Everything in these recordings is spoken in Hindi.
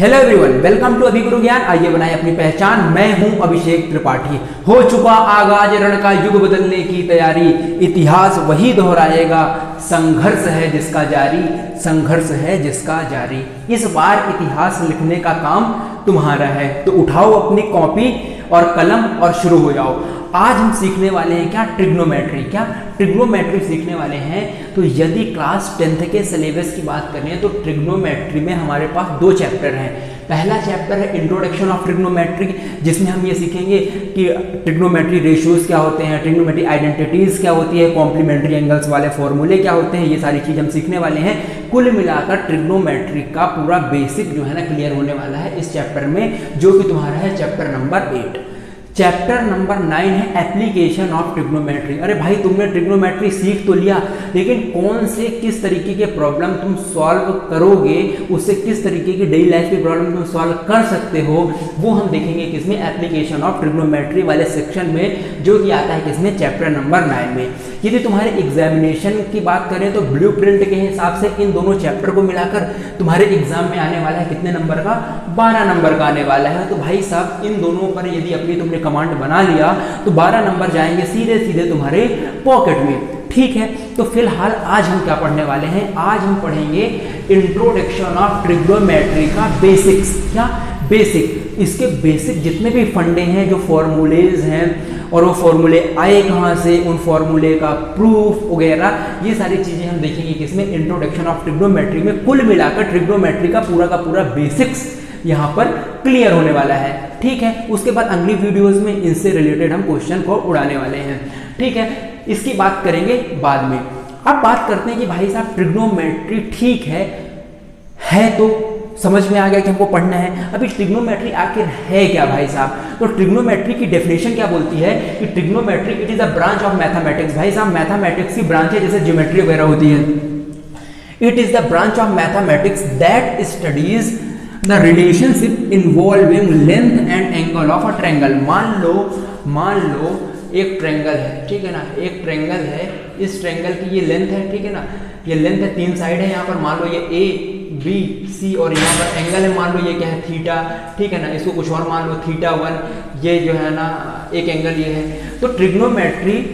Hello everyone, welcome to Abhiguru Gyan. आइए बनाए अपनी पहचान। मैं हूं अभिषेक त्रिपाठी। हो चुका आगाज रण का, युग बदलने की तैयारी। इतिहास वही दोहराएगा, संघर्ष है जिसका जारी, संघर्ष है जिसका जारी। इस बार इतिहास लिखने का काम तुम्हारा है, तो उठाओ अपनी कॉपी और कलम और शुरू हो जाओ। आज हम सीखने वाले हैं क्या ट्रिग्नोमेट्री सीखने वाले हैं। तो यदि क्लास 10th के सिलेबस की बात करें तो ट्रिग्नोमेट्री में हमारे पास दो चैप्टर हैं। पहला चैप्टर है इंट्रोडक्शन ऑफ ट्रिग्नोमेट्री, जिसमें हम ये सीखेंगे कि ट्रिग्नोमेट्री रेशियोज क्या होते हैं, ट्रिग्नोमेट्री आइडेंटिटीज़ क्या होती है, कॉम्प्लीमेंट्री एंगल्स वाले फॉर्मूले क्या होते हैं, ये सारी चीज़ हम सीखने वाले हैं। कुल मिलाकर ट्रिग्नोमेट्री का पूरा बेसिक जो है ना क्लियर होने वाला है इस चैप्टर में, जो कि तुम्हारा है चैप्टर नंबर 8। चैप्टर नंबर 9 है एप्लीकेशन ऑफ ट्रिग्नोमेट्री। अरे भाई, तुमने ट्रिग्नोमेट्री सीख तो लिया, लेकिन कौन से किस तरीके के प्रॉब्लम तुम सॉल्व करोगे, उससे किस तरीके की डेली लाइफ की प्रॉब्लम तुम सॉल्व कर सकते हो, वो हम देखेंगे किसमें, एप्लीकेशन ऑफ ट्रिग्नोमेट्री वाले सेक्शन में, जो कि आता है किसमें, चैप्टर नंबर 9 में। यदि तुम्हारे एग्जामिनेशन की बात करें तो ब्लूप्रिंट के हिसाब से इन दोनों चैप्टर को मिलाकर तुम्हारे एग्जाम में आने वाला है कितने नंबर का, 12 नंबर का आने वाला है। तो भाई साहब, इन दोनों पर यदि अपनी तुमने कमांड बना लिया तो 12 नंबर जाएंगे सीधे सीधे तुम्हारे पॉकेट में, ठीक है। तो फिलहाल आज हम क्या पढ़ने वाले हैं, आज हम पढ़ेंगे इंट्रोडक्शन ऑफ ट्रिग्नोमेट्री का बेसिक्स। क्या बेसिक, इसके बेसिक जितने भी फंडे हैं, जो फॉर्मूलेज हैं और वो फॉर्मूले आए कहाँ से, उन फॉर्मूले का प्रूफ वगैरह, ये सारी चीज़ें हम देखेंगे किसमें, इंट्रोडक्शन ऑफ ट्रिग्नोमेट्री में। कुल मिलाकर ट्रिग्नोमेट्री का पूरा बेसिक्स यहाँ पर क्लियर होने वाला है, ठीक है। उसके बाद अगली वीडियोस में इनसे रिलेटेड हम क्वेश्चन को उड़ाने वाले हैं, ठीक है, इसकी बात करेंगे बाद में। अब बात करते हैं कि भाई साहब ट्रिग्नोमेट्री ठीक है तो समझ में आ गया कि हमको पढ़ना है। अभी ट्रिग्नोमेट्री आखिर है क्या भाई साहब? तो ट्रिग्नोमेट्री की डेफिनेशन क्या बोलती है कि trigonometry it is a branch of mathematics. भाई साहब, मैथमेटिक्स की ब्रांच है, जैसे ज्योमेट्री वगैरह होती है। It is the branch of mathematics that studies the relationship involving length and angle of a triangle. मान लो एक ट्रेंगल है, ठीक है ना, एक ट्रेंगल है। इस ट्रेंगल की ये लेंथ है, ठीक है ना, ये लेंथ है, 3 साइड है। यहाँ पर मान लो ये ए बी सी और यहाँ पर एंगल है, मान लो ये क्या है, थीटा, ठीक है ना, इसको कुछ और मान लो थीटा 1, ये जो है ना एक एंगल ये है। तो ट्रिग्नोमेट्री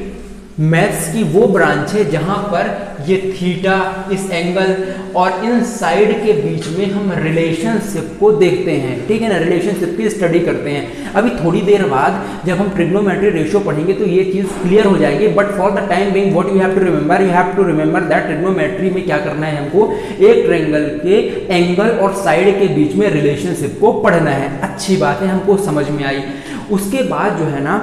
मैथ्स की वो ब्रांच है जहाँ पर ये थीटा, इस एंगल और इन साइड के बीच में हम रिलेशनशिप को देखते हैं, ठीक है ना, रिलेशनशिप की स्टडी करते हैं। अभी थोड़ी देर बाद जब हम ट्रिग्नोमेट्री रेशियो पढ़ेंगे तो ये चीज़ क्लियर हो जाएगी। But for the time being what you have to remember that trigonometry में क्या करना है हमको, एक ट्रेंगल के एंगल और साइड के बीच में रिलेशनशिप को पढ़ना है। अच्छी बात है, हमको समझ में आई। उसके बाद जो है ना,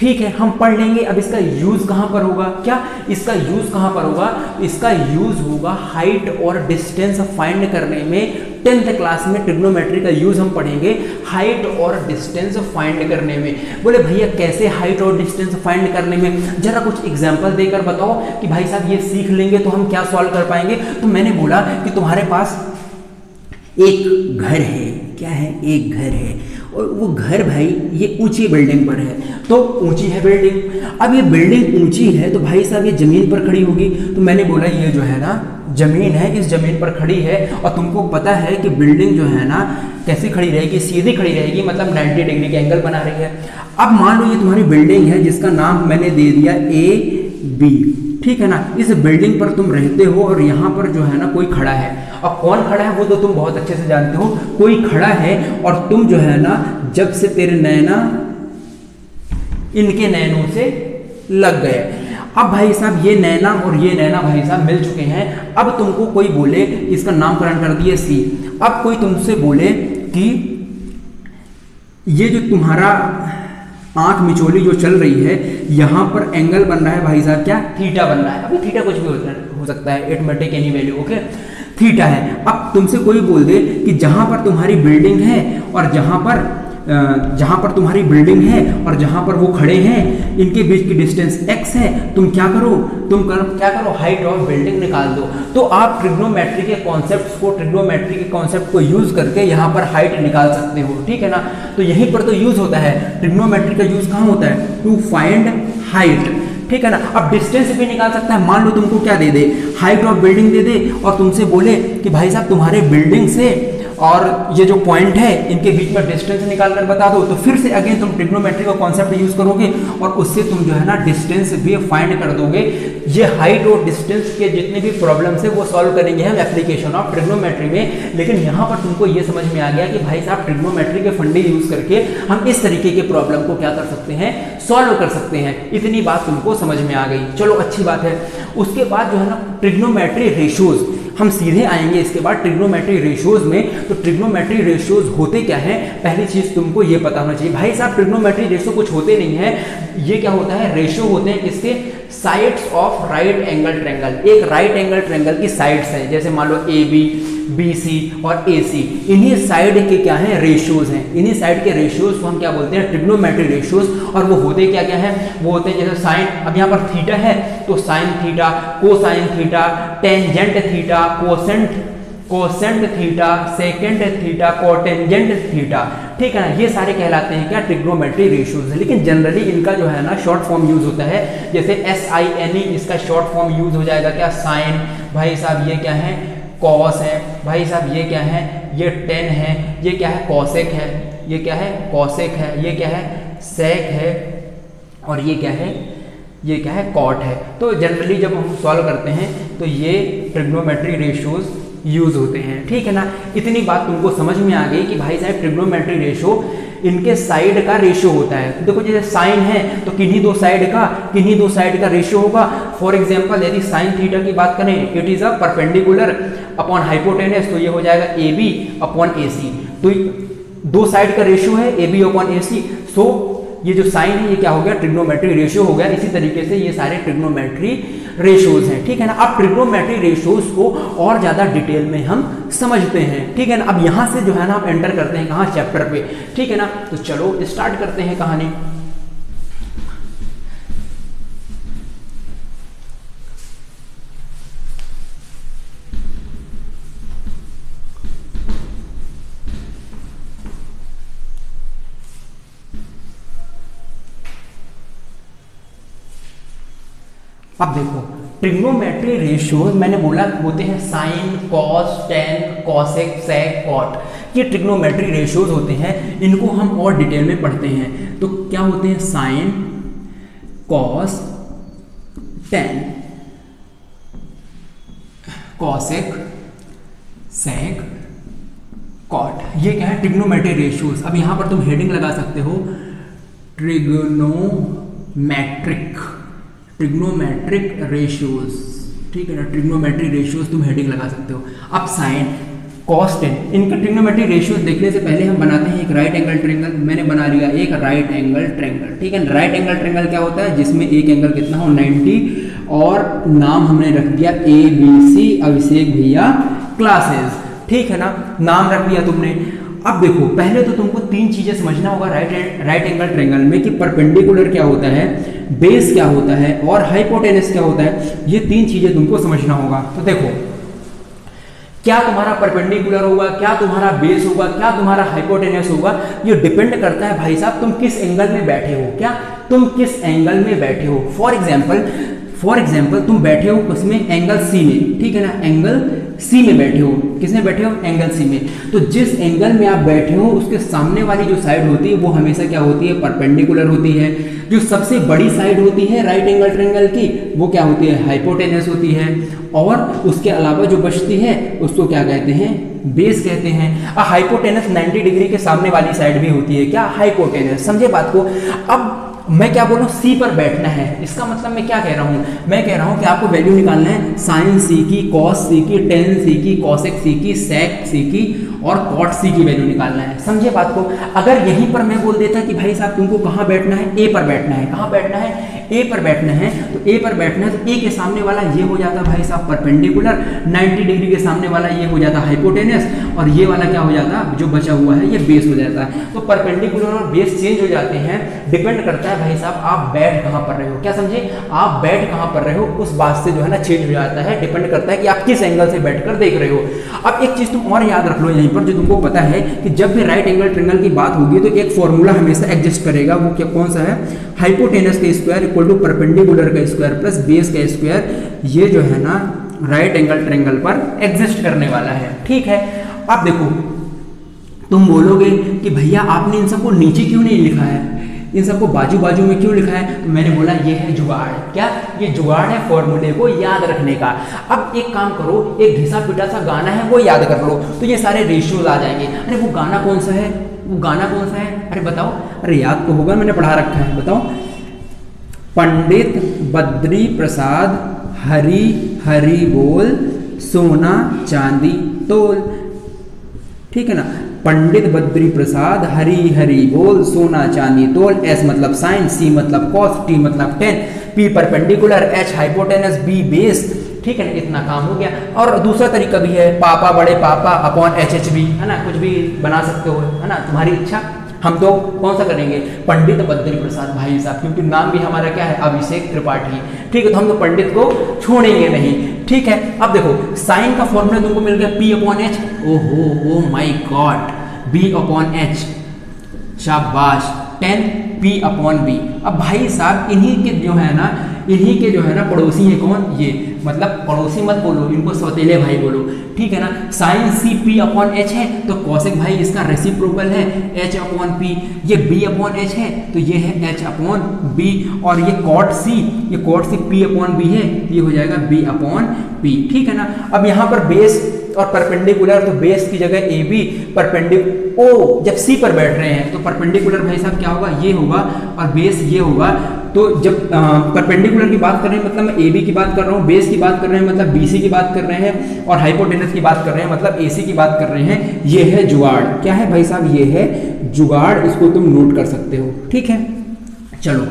ठीक है, हम पढ़ लेंगे। अब इसका यूज़ कहाँ पर होगा, क्या इसका यूज़ कहाँ पर होगा? इसका यूज़ होगा हाइट और डिस्टेंस फाइंड करने में। 10th क्लास में ट्रिग्नोमेट्री का यूज़ हम पढ़ेंगे हाइट और डिस्टेंस फाइंड करने में। बोले भैया कैसे हाइट और डिस्टेंस फाइंड करने में, जरा कुछ एग्जाम्पल देकर बताओ कि भाई साहब ये सीख लेंगे तो हम क्या सॉल्व कर पाएंगे। तो मैंने बोला कि तुम्हारे पास एक घर है, क्या है, एक घर है, और वो घर भाई ये ऊंची बिल्डिंग पर है। तो ऊंची है बिल्डिंग, अब ये बिल्डिंग ऊंची है तो भाई साहब ये ज़मीन पर खड़ी होगी। तो मैंने बोला ये जो है ना ज़मीन है, इस ज़मीन पर खड़ी है, और तुमको पता है कि बिल्डिंग जो है ना कैसी खड़ी रहेगी, सीधी खड़ी रहेगी, मतलब 90 डिग्री के एंगल बना रही है। अब मान लो ये तुम्हारी बिल्डिंग है जिसका नाम मैंने दे दिया ए बी, ठीक है ना। इस बिल्डिंग पर तुम रहते हो और यहाँ पर जो है ना कोई खड़ा है। अब कौन खड़ा है वो तो तुम बहुत अच्छे से जानते हो, कोई खड़ा है। और तुम जो है ना, जब से तेरे नैना इनके नैनों से लग गए। अब भाई साहब ये नैना और ये नैना भाई साहब मिल चुके हैं। अब तुमको कोई बोले, इसका नामकरण कर दिए सी। अब कोई तुमसे बोले कि ये जो तुम्हारा आंख मिचोली जो चल रही है, यहाँ पर एंगल बन रहा है भाई साहब, क्या, थीटा बन रहा है। अभी थीटा कुछ भी हो सकता है, it may take any value, okay, theta है। अब तुमसे कोई बोल दे कि जहाँ पर तुम्हारी बिल्डिंग है और जहाँ पर तुम्हारी बिल्डिंग है और जहाँ पर वो खड़े हैं, इनके बीच की डिस्टेंस x है, तुम क्या करो, हाइट ऑफ बिल्डिंग निकाल दो। तो आप ट्रिग्नोमेट्री के कॉन्सेप्ट्स को, यूज़ करके यहाँ पर हाइट निकाल सकते हो, ठीक है ना। तो यहीं पर तो यूज़ होता है ट्रिग्नोमेट्री का, यूज़ कहाँ होता है, टू फाइंड हाइट, ठीक है ना। अब डिस्टेंस भी निकाल सकता है। मान लो तुमको क्या दे दे, हाइट ऑफ बिल्डिंग दे दे और तुमसे बोले कि भाई साहब तुम्हारे बिल्डिंग से और ये जो पॉइंट है इनके बीच में डिस्टेंस निकाल कर बता दो, तो फिर से अगेन तुम ट्रिग्नोमेट्री का कॉन्सेप्ट यूज करोगे और उससे तुम जो है ना डिस्टेंस भी फाइंड कर दोगे। ये हाइट और डिस्टेंस के जितने भी प्रॉब्लम्स है वो सॉल्व करेंगे हम एप्लीकेशन ऑफ ट्रिग्नोमेट्री में। लेकिन यहाँ पर तुमको ये समझ में आ गया कि भाई साहब ट्रिग्नोमेट्री के फंडे यूज करके हम इस तरीके के प्रॉब्लम को क्या कर सकते हैं, सॉल्व कर सकते हैं। इतनी बात तुमको समझ में आ गई, चलो अच्छी बात है। उसके बाद जो है ना ट्रिग्नोमेट्री रेशियोज, हम सीधे आएंगे इसके बाद ट्रिग्नोमेट्री रेशियोज में। तो ट्रिग्नोमेट्री रेशियोज होते क्या है, पहली चीज तुमको ये पता होना चाहिए भाई साहब ट्रिग्नोमेट्री रेशियो कुछ होते नहीं है। ये क्या होता है, रेशियो होते हैं किसके, sides of right angle triangle. एक राइट एंगल ट्रायंगल की साइड्स हैं, जैसे मान लो ए बी, बी सी और ए सी, इन्हीं साइड के क्या हैं रेशियोज हैं। इन्हीं साइड के रेशियोज को हम क्या बोलते हैं, ट्रिग्नोमेट्री रेशियोज। और वो होते क्या क्या हैं, वो होते हैं जैसे साइन, अब यहाँ पर थीटा है तो sine theta, cosine theta, tangent theta, cosecant theta, secant theta, cotangent theta, ठीक है ना। ये सारे कहलाते हैं क्या, ट्रिग्नोमेट्री रेशियोज। लेकिन जनरली इनका जो है ना शॉर्ट फॉर्म यूज होता है, जैसे SINE इसका शॉर्ट फॉर्म यूज हो जाएगा क्या, साइन। भाई साहब ये क्या है, कॉस है। भाई साहब ये क्या है, ये टेन है। ये क्या है, कॉसेक है। ये क्या है, कॉसेक है। ये क्या है, सेक है। और ये क्या है, ये क्या है, कॉट है। तो जनरली जब हम सॉल्व करते हैं तो ये ट्रिग्नोमेट्री रेशियोज यूज होते हैं, ठीक है ना। इतनी बात तुमको समझ में आ गई कि भाई साहब ट्रिग्नोमेट्री रेशियो इनके साइड का रेशियो होता है। देखो जैसे साइन है तो किन्हीं दो साइड का रेशियो होगा। फॉर एग्जांपल यदि साइन थीटा की बात करें, it is a perpendicular upon hypotenuse, तो ये हो जाएगा AB अपॉन AC। तो दो साइड का रेशियो है AB अपॉन AC। सो ये जो साइन है ये क्या हो गया, ट्रिग्नोमेट्री रेशियो हो गया। इसी तरीके से ये सारे ट्रिग्नोमेट्री रेशियोज हैं, ठीक है ना। अब ट्रिग्नोमेट्री रेशियोज को और ज़्यादा डिटेल में हम समझते हैं, ठीक है ना। अब यहाँ से जो है ना आप एंटर करते हैं कहाँ, चैप्टर पे, ठीक है ना। तो चलो स्टार्ट करते हैं कहानी। अब देखो ट्रिग्नोमेट्री रेशियोज मैंने बोला होते हैं sine, cos, tan, cosec, sec, cot. ये ट्रिग्नोमेट्री रेशियोज होते हैं, इनको हम और डिटेल में पढ़ते हैं। तो क्या होते हैं, sine, cos, tan, cosec, sec, cot. ये क्या है, ट्रिग्नोमेट्री रेशियोज। अब यहाँ पर तुम हेडिंग लगा सकते हो ट्रिग्नोमेट्रिक रेशियोज, ठीक है ना। ट्रिग्नोमेट्री रेशियोज तुम हेडिंग लगा सकते हो। अब साइन, कॉस, टेन, इनके ट्रिग्नोमेट्री रेशियोज देखने से पहले हम बनाते हैं एक राइट एंगल ट्रेंगल। मैंने बना लिया एक राइट एंगल ट्रेंगल, ठीक है। राइट एंगल ट्रेंगल क्या होता है, जिसमें एक एंगल कितना हो 90, और नाम हमने रख दिया ABC, अभिषेक भैया क्लासेस, ठीक है ना, नाम रख दिया तुमने। अब देखो पहले तो तुमको तीन चीजें समझना होगा राइट एंगल ट्रेंगल में, कि परपेंडिकुलर क्या होता है, बेस क्या होता है और हाइपोटेनस क्या होता है। ये तीन चीजें तुमको समझना होगा। तो देखो क्या तुम्हारा परपेंडिकुलर होगा, क्या तुम्हारा बेस होगा, क्या तुम्हारा हाइपोटेनस होगा, ये डिपेंड करता है भाई साहब तुम किस एंगल में बैठे हो, क्या तुम किस एंगल में बैठे हो। फॉर एग्जाम्पल तुम बैठे हो उसमें एंगल C में, ठीक है ना, एंगल C में बैठे हो। किसमें बैठे हो, एंगल C में। तो जिस एंगल में आप बैठे हो उसके सामने वाली जो साइड होती है वो हमेशा क्या होती है, परपेंडिकुलर होती है। जो सबसे बड़ी साइड होती है राइट एंगल ट्रायंगल की वो क्या होती है, हाइपोटेनस होती है। और उसके अलावा जो बचती है उसको क्या कहते हैं, बेस कहते हैं। हाइपोटेनस 90 डिग्री के सामने वाली साइड भी होती है क्या, हाइपोटेनस। समझे बात को। अब मैं क्या बोलूँ, C पर बैठना है, इसका मतलब मैं क्या कह रहा हूँ, मैं कह रहा हूँ कि आपको वैल्यू निकालना है साइन C की, कॉस C की, टेन C की, कॉसेक C की, सेक C की और कॉट C की वैल्यू निकालना है। समझे बात को। अगर यहीं पर मैं बोल देता कि भाई साहब तुमको कहाँ बैठना है, A पर बैठना है। कहाँ बैठना है, A पर बैठना है। तो A पर बैठना है तो A के सामने वाला ये हो जाता भाई साहब परपेंडिकुलर, 90 डिग्री के सामने वाला ये हो जाता हाइपोटेनस, और ये वाला क्या हो जाता, जो बचा हुआ है ये बेस हो जाता है। तो परपेंडिकुलर और बेस चेंज हो जाते हैं, डिपेंड करता है भाई साहब आप बैठ कहाँ पर रहे हो। क्या समझे, आप बैठ कहाँ पर रहे हो उस बात से जो है ना चेंज हो जाता है, डिपेंड करता है कि आप किस एंगल से बैठकर देख रहे हो। अब एक चीज़ तुम और याद रख लो यहीं पर, जो तुमको पता है कि जब भी राइट एंगल ट्रायंगल की बात होगी तो एक फॉर्मूला हमेशा एग्जिस्ट करेगा, वो क्या, कौन सा है, हाइपोटेनस का स्क्वायर इक्वल टू परपेंडिकुलर का स्क्वायर प्लस बेस का स्क्वायर। ये जो है ना राइट एंगल ट्रायंगल पर एग्जिस्ट करने वाला है, ठीक है। अब देखो तुम बोलोगे कि भैया आपने इन सबको नीचे क्यों नहीं लिखा है, इन सबको बाजू बाजू में क्यों लिखा है? तो मैंने बोला ये है जुगाड़। क्या? ये जुगाड़ है फॉर्मूले को याद रखने का। अब एक काम करो, एक घिसा पिटा सा गाना है वो याद कर लो, तो ये सारे रेशियोज आ जाएंगे। अरे वो गाना कौन सा है, वो गाना कौन सा है, अरे बताओ, अरे याद तो होगा, मैंने पढ़ा रखा है, बताओ। पंडित बद्री प्रसाद हरी हरी बोल सोना चांदी तोल। ठीक है ना, पंडित बद्री प्रसाद हरी हरी बोल सोना चांदी तोल। एस मतलब साइन, सी मतलब कॉस, टी मतलब tan, P perpendicular, H hypotenuse, B base. ठीक है ना, इतना काम हो गया। और दूसरा तरीका भी है, पापा बड़े पापा अपॉन एच एच बी, है ना, कुछ भी बना सकते हो, है ना, तुम्हारी इच्छा। हम तो कौन सा करेंगे, पंडित बद्री प्रसाद भाई साहब, क्योंकि नाम भी हमारा क्या है, अभिषेक त्रिपाठी। ठीक है, तो हम तो पंडित को छोड़ेंगे नहीं। ठीक है, अब देखो साइन का फॉर्मूला तुमको मिल गया पी अपॉन एच। ओहो, oh my god, B upon H, शाबाश, टेन पी अपॉन बी। अब भाई साहब इन्हीं के जो है ना, इन्हीं के जो है ना पड़ोसी हैं कौन, ये मतलब पड़ोसी मत बोलो, इनको सौतेले भाई बोलो। ठीक है ना, sine C P upon H है तो कौशिक भाई इसका रेसिप्रोकल है एच अपॉन पी, ये बी अपॉन एच है तो ये है एच अपॉन बी, और ये कॉट सी, ये cot C P upon B है, ये हो जाएगा बी अपॉन पी। ठीक है ना, अब यहाँ पर बेस और परपेंडिकुलर, तो बेस की जगह ए बी, परपेंडिकुलर ओ, जब सी पर बैठ रहे हैं तो परपेंडिकुलर भाई साहब क्या होगा, ये होगा, और बेस ये होगा। तो जब परपेंडिकुलर की बात कर रहे हैं मतलब मैं ए बी की बात कर रहा हूँ, बेस की बात कर रहे हैं मतलब बी सी की बात कर रहे हैं, और हाइपोटेनस की बात कर रहे हैं मतलब ए सी की बात कर रहे हैं। ये है जुगाड़। क्या है भाई साहब, ये है जुगाड़, इसको तुम नोट कर सकते हो। ठीक है, चलो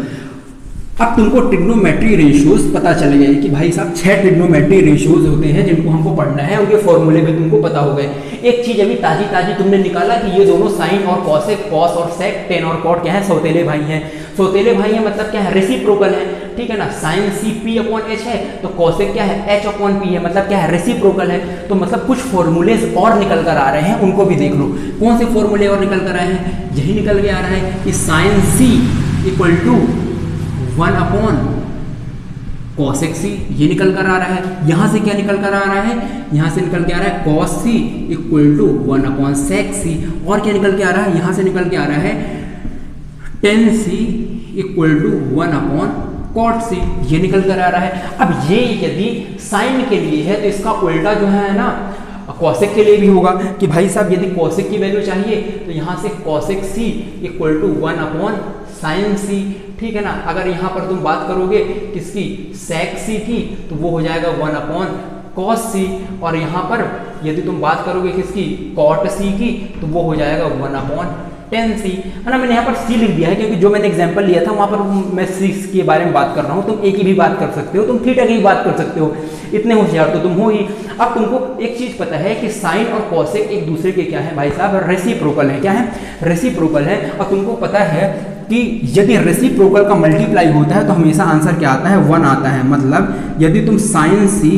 अब तुमको ट्रिग्नोमेट्री रेशियोज पता चले गए कि भाई साहब 6 ट्रिग्नोमेट्री रेशियोज होते हैं जिनको हमको पढ़ना है, उनके फॉर्मूले भी तुमको पता हो गए। एक चीज अभी ताजी ताजी तुमने निकाला कि ये दोनों साइन और कॉसेक, कॉस और सेक, टेन और कॉट क्या है, सौतेले भाई हैं। सौतेले भाई हैं मतलब क्या है, रेसिप्रोकल है। ठीक है ना, sine C P upon H है तो कॉसेक क्या है, एच अपॉन पी है, मतलब क्या है, रेसिप्रोकल है। तो मतलब कुछ फॉर्मूलेज और निकल कर आ रहे हैं, उनको भी देख लो। कौन से फॉर्मूले और निकल कर आए हैं, यही निकल के आ रहा है कि sine C equal to 1 upon cosec C, ये निकल कर आ रहा है। यहां से क्या निकल कर आ रहा है, यहां से निकल के आ रहा है cos C equal to 1 upon sec C, और क्या निकल के आ रहा है, यहां से निकल के आ रहा है tan C equal to 1 upon cot C, ये निकल कर आ रहा है। अब ये यदि साइन के लिए है तो इसका उल्टा जो है ना कॉसेक के लिए भी होगा कि भाई साहब यदि कॉसेक की वैल्यू चाहिए तो यहाँ से cosec C equal to 1 upon sine C. ठीक है ना, अगर यहाँ पर तुम बात करोगे किसकी, सेक सी की, तो वो हो जाएगा 1 अपॉन कॉस सी, और यहाँ पर यदि तुम बात करोगे किसकी, कॉट सी की, तो वो हो जाएगा 1 अपॉन टेन सी। है ना, मैंने यहाँ पर सी लिख दिया है क्योंकि जो मैंने एग्जाम्पल लिया था वहाँ पर मैं सी के बारे में बात कर रहा हूँ। तुम ए की भी बात कर सकते हो, तुम थीटा की भी बात कर सकते हो, इतने होशियार तो तुम हो ही। अब तुमको एक चीज़ पता है कि साइन और कॉसेक एक दूसरे के क्या है भाई साहब, रेसिप्रोकल है। क्या है, रेसिप्रोकल है। और तुमको पता है कि यदि रेसिप्रोकल का मल्टीप्लाई होता है तो हमेशा आंसर क्या आता है, 1 आता है। मतलब यदि तुम sine C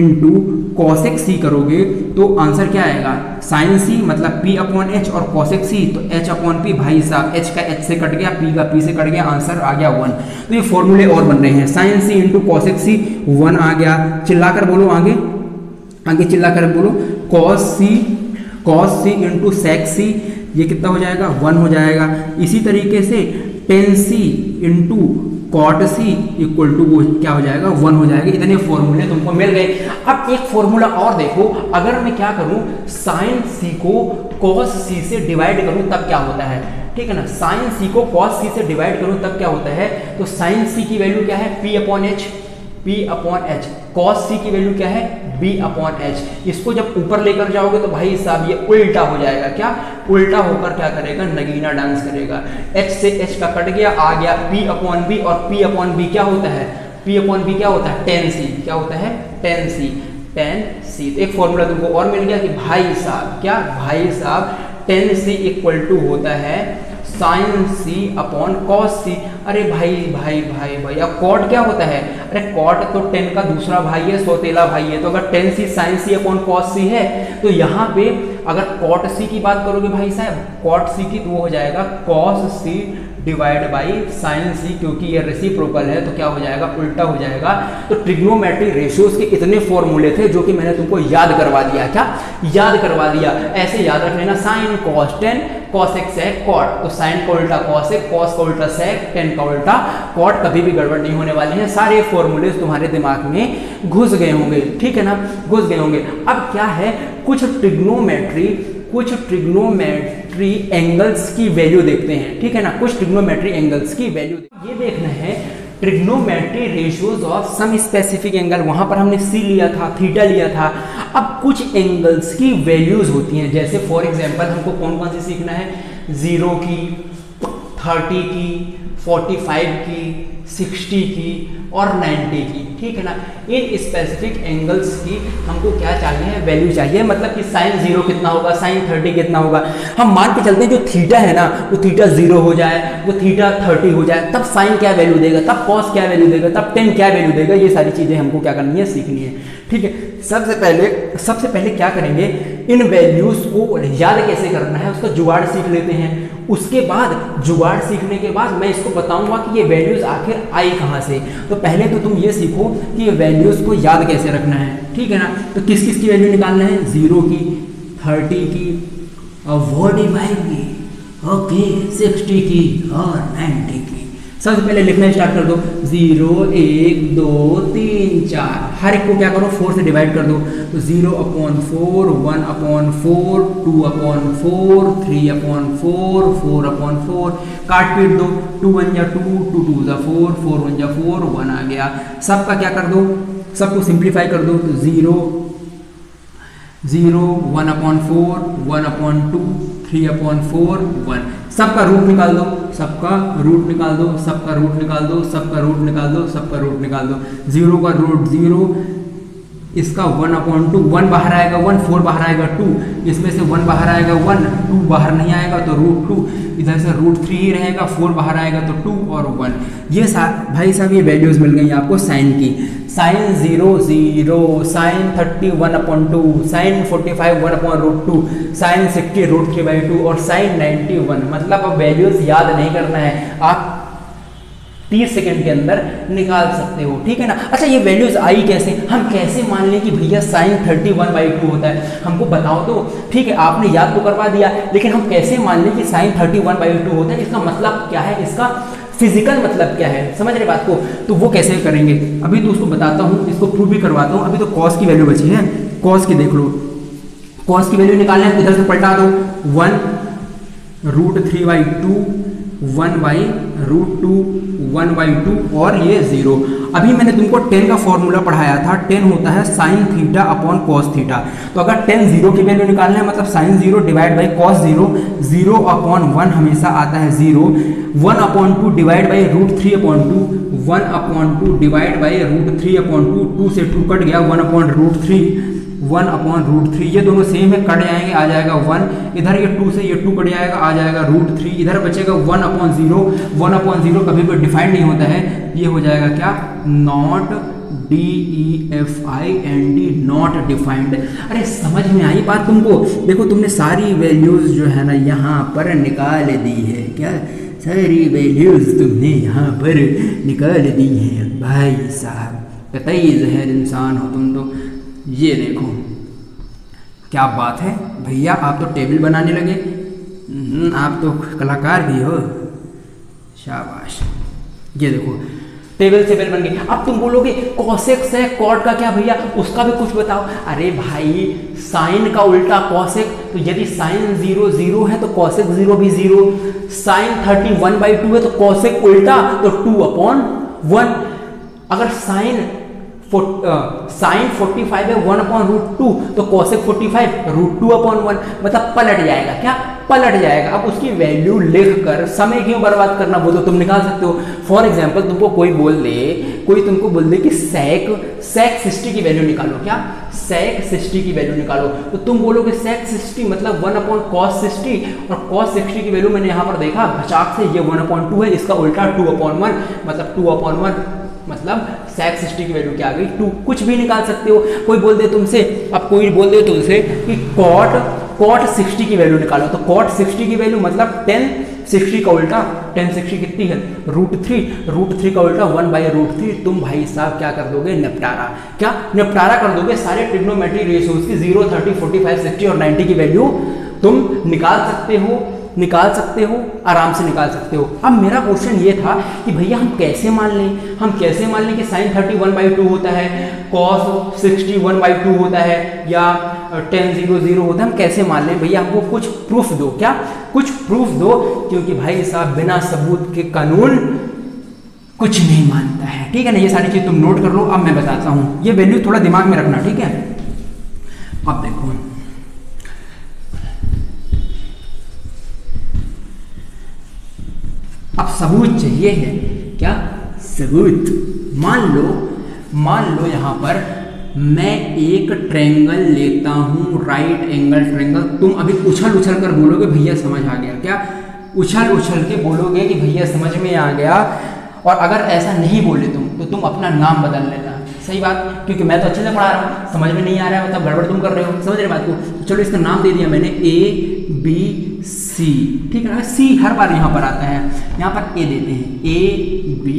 into cosec C करोगे तो आंसर क्या आएगा, साइन सी मतलब p अपॉन एच, और कॉसेक सी तो h अपॉन पी। भाई साहब h का h से कट गया, p का p से कट गया, आंसर आ गया 1। तो ये फॉर्मूले और बन रहे हैं, sine C into cosec C 1 आ गया, चिल्लाकर बोलो आगे, आगे चिल्लाकर बोलो, cos C into sec C, ये कितना हो जाएगा, 1 हो जाएगा। इसी तरीके से tan C into cot C equal to क्या हो जाएगा, 1 हो जाएगा। इतने फॉर्मूले तुमको मिल गए। अब एक फॉर्मूला और देखो, अगर मैं क्या करूं, साइन सी को कॉस सी से डिवाइड करूं तब क्या होता है। ठीक है ना, साइन सी को कॉस सी से डिवाइड करूं तब क्या होता है, तो साइन सी की वैल्यू क्या है, P upon H, P upon H. Cos C की वैल्यू क्या है, बी अपॉन एच। इसको जब ऊपर लेकर जाओगे तो भाई साहब ये उल्टा हो जाएगा। क्या, उल्टा होकर क्या करेगा, नगीना डांस करेगा। एच से एच का कट गया, आ गया पी अपॉन बी, और पी अपॉन बी क्या होता है, पी अपॉन बी क्या होता है, टेन सी। क्या होता है, टेन सी, टेन सी। एक फॉर्मूला तुमको और मिल गया कि भाई साहब क्या, भाई साहब टेन सी इक्वल टू होता है sine C upon cos C. अरे भाई भाई भाई भाई, अब कॉट क्या होता है, अरे कॉट तो टेन का दूसरा भाई है, सौतेला भाई है। तो अगर tan C sine C upon cos C है तो यहाँ पे अगर cot c की बात करोगे भाई साहब, cot c की वो हो जाएगा cos c divide by sine c, क्योंकि ये रेसिप्रोकल है तो क्या हो जाएगा, उल्टा हो जाएगा। तो ट्रिग्नोमेट्रिक रेशियोज के इतने फॉर्मूले थे जो कि मैंने तुमको याद करवा दिया। क्या याद करवा दिया? ऐसे याद रख लेना, sine cos tan cos x sec cot, तो sin का उल्टा cos x, cos का उल्टा sec, tan का उल्टा cot, कभी भी गड़बड़ नहीं होने वाली है। सारे फॉर्मूले तुम्हारे दिमाग में घुस गए होंगे, ठीक है ना, घुस गए होंगे। अब क्या है, कुछ ट्रिग्नोमेट्री एंगल्स की वैल्यू देखते हैं, ठीक है ना, कुछ ट्रिग्नोमेट्री एंगल्स की वैल्यू ये देखना है। Trigonometry ratios of some specific angle, वहां पर हमने सी लिया था, थीटा लिया था। अब कुछ एंगल्स की वैल्यूज होती हैं, जैसे फॉर एग्जांपल हमको कौन कौन सी सीखना है, 0 की, 30 की, 45 की, 60 की और 90 की, ठीक है ना। इन स्पेसिफिक एंगल्स की हमको क्या चाहिए, वैल्यू चाहिए, मतलब कि साइन 0 कितना होगा, साइन 30 कितना होगा। हम मान के चलते हैं जो थीटा है ना, वो थीटा 0 हो जाए, वो थीटा 30 हो जाए, तब साइन क्या वैल्यू देगा, तब कॉस क्या वैल्यू देगा, तब टेन क्या वैल्यू देगा, ये सारी चीज़ें हमको क्या करनी है, सीखनी है, ठीक है। सबसे पहले क्या करेंगे, इन वैल्यूज़ को याद कैसे करना है उसका जुगाड़ सीख लेते हैं। उसके बाद जुगाड़ सीखने के बाद मैं इसको बताऊंगा कि ये वैल्यूज़ आखिर आई कहाँ से। तो पहले तो तुम ये सीखो कि ये वैल्यूज़ को याद कैसे रखना है, ठीक है ना। तो किस किस की वैल्यू निकालना है, 0 की, 30 की और 45 की, ओके 60 की और 90 की। सबसे पहले लिखना स्टार्ट कर दो, 0 1 2 3 4, हर एक को क्या करो 4 से डिवाइड कर दो। तो 0/4, 1/4, 2/4, 3/4, 4/4, काट पीट दो, 2 1 या 2, 2 2 या 4, 4 1 या 4, 1 आ गया। सबका क्या कर दो, सबको सिंप्लीफाई कर दो। तो 0 1/4, 1/2, 3/4, 1, सबका रूट निकाल दो, सबका रूट निकाल दो, सबका रूट निकाल दो, सबका रूट निकाल दो, सबका रूट निकाल दो। 0 का रूट 0, इसका 1/2, 1 बाहर आएगा 1, 4 बाहर आएगा 2, इसमें से 1 बाहर आएगा 1, 2 बाहर नहीं आएगा तो √2, इधर से √3 ही रहेगा, 4 बाहर आएगा तो 2 और 1। ये भाई साहब ये वैल्यूज़ मिल गई आपको साइन की, साइन 0 0, साइन 30 1/2, साइन 45 1/√2, साइन 60 √3/2 और साइन 91। मतलब अब वैल्यूज याद नहीं करना है, आप 30 सेकंड के अंदर निकाल सकते हो, ठीक है ना। अच्छा ये वैल्यूज आई कैसे, हम कैसे मान लें कि भैया साइन 31/2 होता है, हमको बताओ तो, ठीक है आपने याद तो करवा दिया, लेकिन हम कैसे मान लें कि साइन 31/2 होता है, इसका मतलब क्या है, इसका फिजिकल मतलब क्या है, समझ रहे बात को। तो वो कैसे करेंगे अभी तो उसको बताता हूँ, इसको प्रूव भी करवाता हूँ। अभी तो कॉस की वैल्यू बची है, कॉस की देख लो, कॉस की वैल्यू निकालना है, इधर से पलटा दो 1 √3/2, 1/√2, 1/2 और ये 0। अभी मैंने तुमको टेन का फॉर्मूला पढ़ाया था, टेन होता है sine theta upon cos theta. तो अगर टेन 0 की वैल्यू निकालना है, मतलब साइन 0 डिवाइड बाई कॉस 0, 0/1 हमेशा आता है 0, 1/2 डिवाइड बाई √3/2, 1/2 डिवाइड बाई √3/2, 2 से 2 कट गया 1/√3, 1/√3, ये दोनों सेम है, कट जाएंगे आ जाएगा 1, इधर ये 2 से ये 2 कट जाएगा आ जाएगा √3, इधर बचेगा 1/0, 1/0 कभी भी डिफाइंड नहीं होता है, ये हो जाएगा क्या, नॉट DEFIND, नॉट डिफाइंड। अरे समझ में आई बात तुमको, देखो तुमने सारी वैल्यूज़ जो है ना यहाँ पर निकाल दी है, क्या सारी वैल्यूज़ तुमने यहाँ पर निकाल दी है भाई साहब, कतई जहर इंसान हो तुम तो। ये देखो क्या बात है भैया, आप तो टेबल बनाने लगे, आप तो कलाकार भी हो, शाबाश। ये देखो टेबल से टेबल बन गई। अब तुम बोलोगे कॉसेक से कॉट का क्या भैया, उसका भी कुछ बताओ। अरे भाई साइन का उल्टा कॉसेक, तो यदि साइन 0 0 है तो कॉसेक 0 भी 0, साइन 31/2 है तो कॉसेक उल्टा तो 2/1। अगर साइन 45 है 1/√2 तो कॉसेक 45 √2/1, मतलब पलट जाएगा, क्या पलट जाएगा। अब उसकी वैल्यू लिखकर समय क्यों बर्बाद करना, वो तो तुम निकाल सकते हो। फॉर एग्जाम्पल तुमको कोई तुमको बोल दे कि sec 60 की वैल्यू निकालो, क्या sec 60 की वैल्यू निकालो, तो तुम बोलोगे sec 60 मतलब 1/cos 60, और cos 60 की वैल्यू मैंने यहाँ पर देखा, भचाक से ये 1/2 है, इसका उल्टा 2/1, मतलब 2/1 मतलब sec 60 की वैल्यू क्या आ गई 2। कुछ भी निकाल सकते हो, कोई बोल दे तुमसे, अब कोई बोल दे तुमसे कि cot 60 की वैल्यू निकालो, तो cot 60 की वैल्यू मतलब 1060 का उल्टा 1060 कितनी है √3, √3 का उल्टा 1/√3। तुम भाई साहब क्या कर दोगे, निपटारा, क्या निपटारा कर दोगे सारे ट्रिग्नोमेट्रिक रेशियोज की 0, 30, 45, 60 और 90 की वैल्यू तुम निकाल सकते हो, निकाल सकते हो, आराम से निकाल सकते हो। अब मेरा क्वेश्चन ये था कि भैया हम कैसे मान लें, कि साइन 30 1/2 होता है, कॉस 60 1/2 होता है या 10 0 0 होता है, हम कैसे मान लें भैया, हमको कुछ प्रूफ दो, क्या कुछ प्रूफ दो, क्योंकि भाई साहब बिना सबूत के कानून कुछ नहीं मानता है। ठीक है ना, ये सारी चीज़ तुम नोट कर लो। अब मैं बताता हूँ, ये वैल्यू थोड़ा दिमाग में रखना, ठीक है। अब देखो अब सबूत चाहिए है, क्या सबूत। मान लो यहाँ पर मैं एक ट्रायंगल लेता हूँ, राइट एंगल ट्रायंगल। तुम अभी उछल कर बोलोगे भैया समझ आ गया, क्या उछल के बोलोगे कि भैया समझ में आ गया, और अगर ऐसा नहीं बोले तुम तो तुम अपना नाम बदल लेना, सही बात, क्योंकि मैं तो अच्छे से पढ़ा रहा हूँ, समझ में नहीं आ रहा है मतलब गड़बड़ तुम कर रहे हो, समझ रहे बात को। तो चलो इसका नाम दे दिया मैंने A B C, ठीक है ना, C हर बार यहाँ पर आता है, यहाँ पर A देते हैं A B